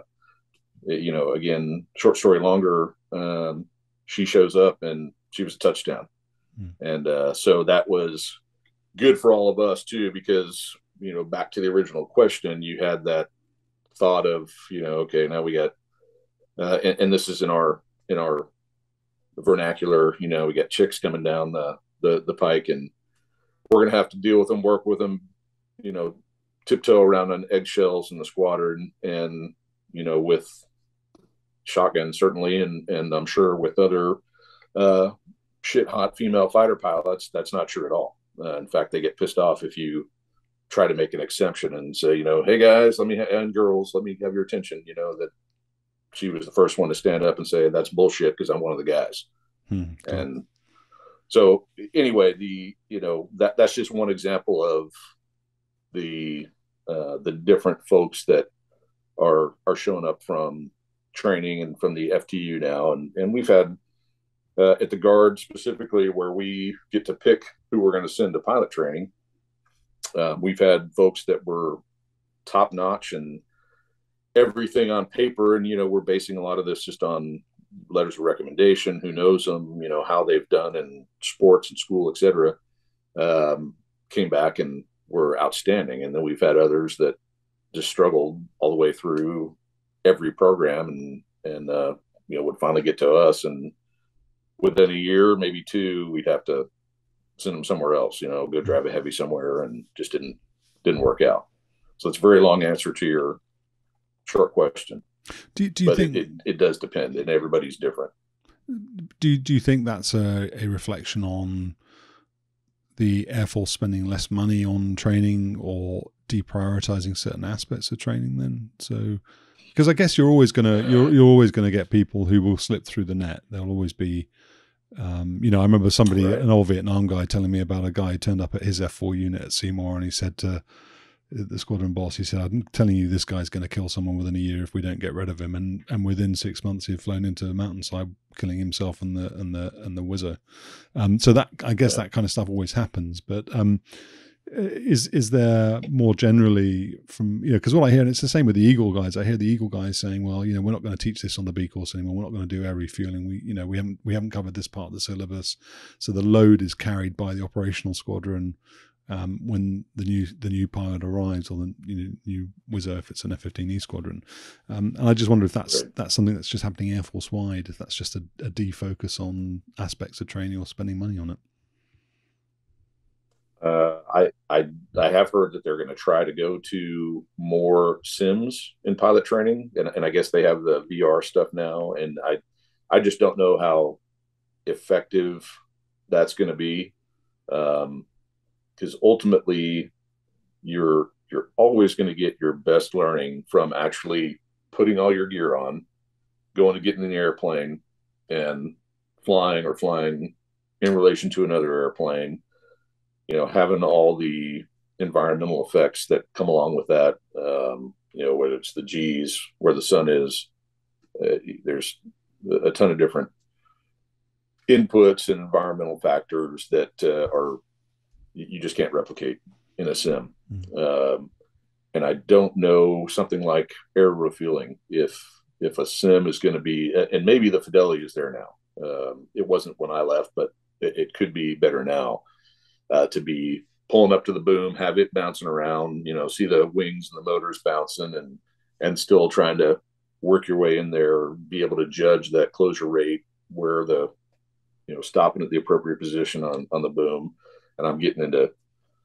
you know, again, short story longer, um, she shows up and she was a touchdown. Mm. And uh, so that was good for all of us too, because, you know, back to the original question, you had that thought of, you know, okay, now we got, uh, and, and this is in our, in our vernacular, you know, we got chicks coming down the, the, the pike, and we're going to have to deal with them, work with them, you know, tiptoe around on eggshells in the squadron. And, and you know, with Shotgun certainly, and and I'm sure with other uh shit hot female fighter pilots, that's not true at all. Uh, in fact, they get pissed off if you try to make an exception and say, you know, hey guys, let me ha- and girls, let me have your attention. You know, that she was the first one to stand up and say, that's bullshit, because I'm one of the guys. Hmm. And so anyway, the you know that that's just one example of the uh the different folks that are are showing up from training and from the F T U now, and and we've had uh, at the Guard specifically, where we get to pick who we're going to send to pilot training. Uh, we've had folks that were top notch and everything on paper, and you know we're basing a lot of this just on letters of recommendation, who knows them, you know how they've done in sports and school, et cetera. Um, came back and were outstanding. And then we've had others that just struggled all the way through every program, and, and uh, you know, would finally get to us. And within a year, maybe two, we'd have to send them somewhere else, you know, go drive a heavy somewhere, and just didn't, didn't work out. So it's a very long answer to your short question. Do, do you but think it, it, it does depend, and everybody's different. Do, do you think that's a, a reflection on the Air Force spending less money on training, or deprioritizing certain aspects of training then? So, because I guess you're always going to, you're, you're always going to get people who will slip through the net. There'll always be, um, you know, I remember somebody, right. an old Vietnam guy telling me about a guy who turned up at his F four unit at Seymour, and he said to the squadron boss, he said, I'm telling you, this guy's going to kill someone within a year if we don't get rid of him. And, and within six months, he had flown into a mountainside killing himself and the, and the, and the whizzer. Um, so that, I guess yeah. that kind of stuff always happens, but, um, is, is there more generally from, you know, cause what I hear, and it's the same with the Eagle guys. I hear the Eagle guys saying, well, you know, we're not going to teach this on the B course anymore. We're not going to do air refueling. We, you know, we haven't, we haven't covered this part of the syllabus. So the load is carried by the operational squadron. Um, when the new the new pilot arrives, or the you know, new whizzer, if it's an F fifteen E squadron, um, and I just wonder if that's right. that's something that's just happening Air Force wide. If that's just a, a defocus on aspects of training or spending money on it. Uh, I I I have heard that they're going to try to go to more sims in pilot training, and and I guess they have the V R stuff now, and I I just don't know how effective that's going to be. Um, Because ultimately, you're you're always going to get your best learning from actually putting all your gear on, going and getting in the airplane, and flying or flying in relation to another airplane. You know, having all the environmental effects that come along with that. Um, you know, whether it's the G's, where the sun is. Uh, there's a ton of different inputs and environmental factors that uh, are. You just can't replicate in a sim. Mm-hmm. Um, and I don't know something like air refueling, if, if a sim is going to be, and maybe the fidelity is there now. Um, it wasn't when I left, but it, it could be better now, uh, to be pulling up to the boom, have it bouncing around, you know, see the wings and the motors bouncing, and, and still trying to work your way in there, be able to judge that closure rate, where the, you know, stopping at the appropriate position on, on the boom. And I'm getting into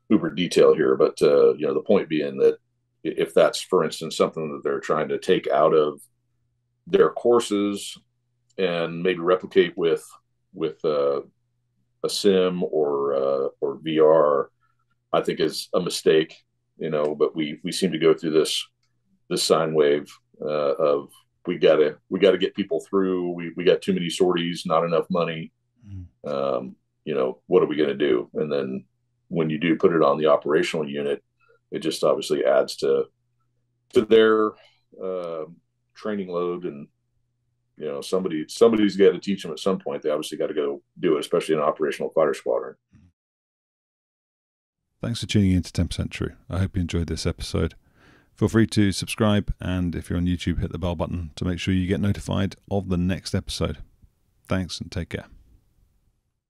uber detail here, but, uh, you know, the point being that if that's, for instance, something that they're trying to take out of their courses and maybe replicate with, with uh, a sim or, uh, or V R, I think is a mistake, you know, but we, we seem to go through this, this sine wave uh, of, we gotta, we gotta get people through. We, we got too many sorties, not enough money. Mm. Um, you know, what are we going to do? And then when you do put it on the operational unit, it just obviously adds to, to their uh, training load. And, you know, somebody, somebody's got to teach them at some point. They obviously got to go do it, especially in an operational fighter squadron. Thanks for tuning in to ten percent True. I hope you enjoyed this episode. Feel free to subscribe. And if you're on YouTube, hit the bell button to make sure you get notified of the next episode. Thanks and take care.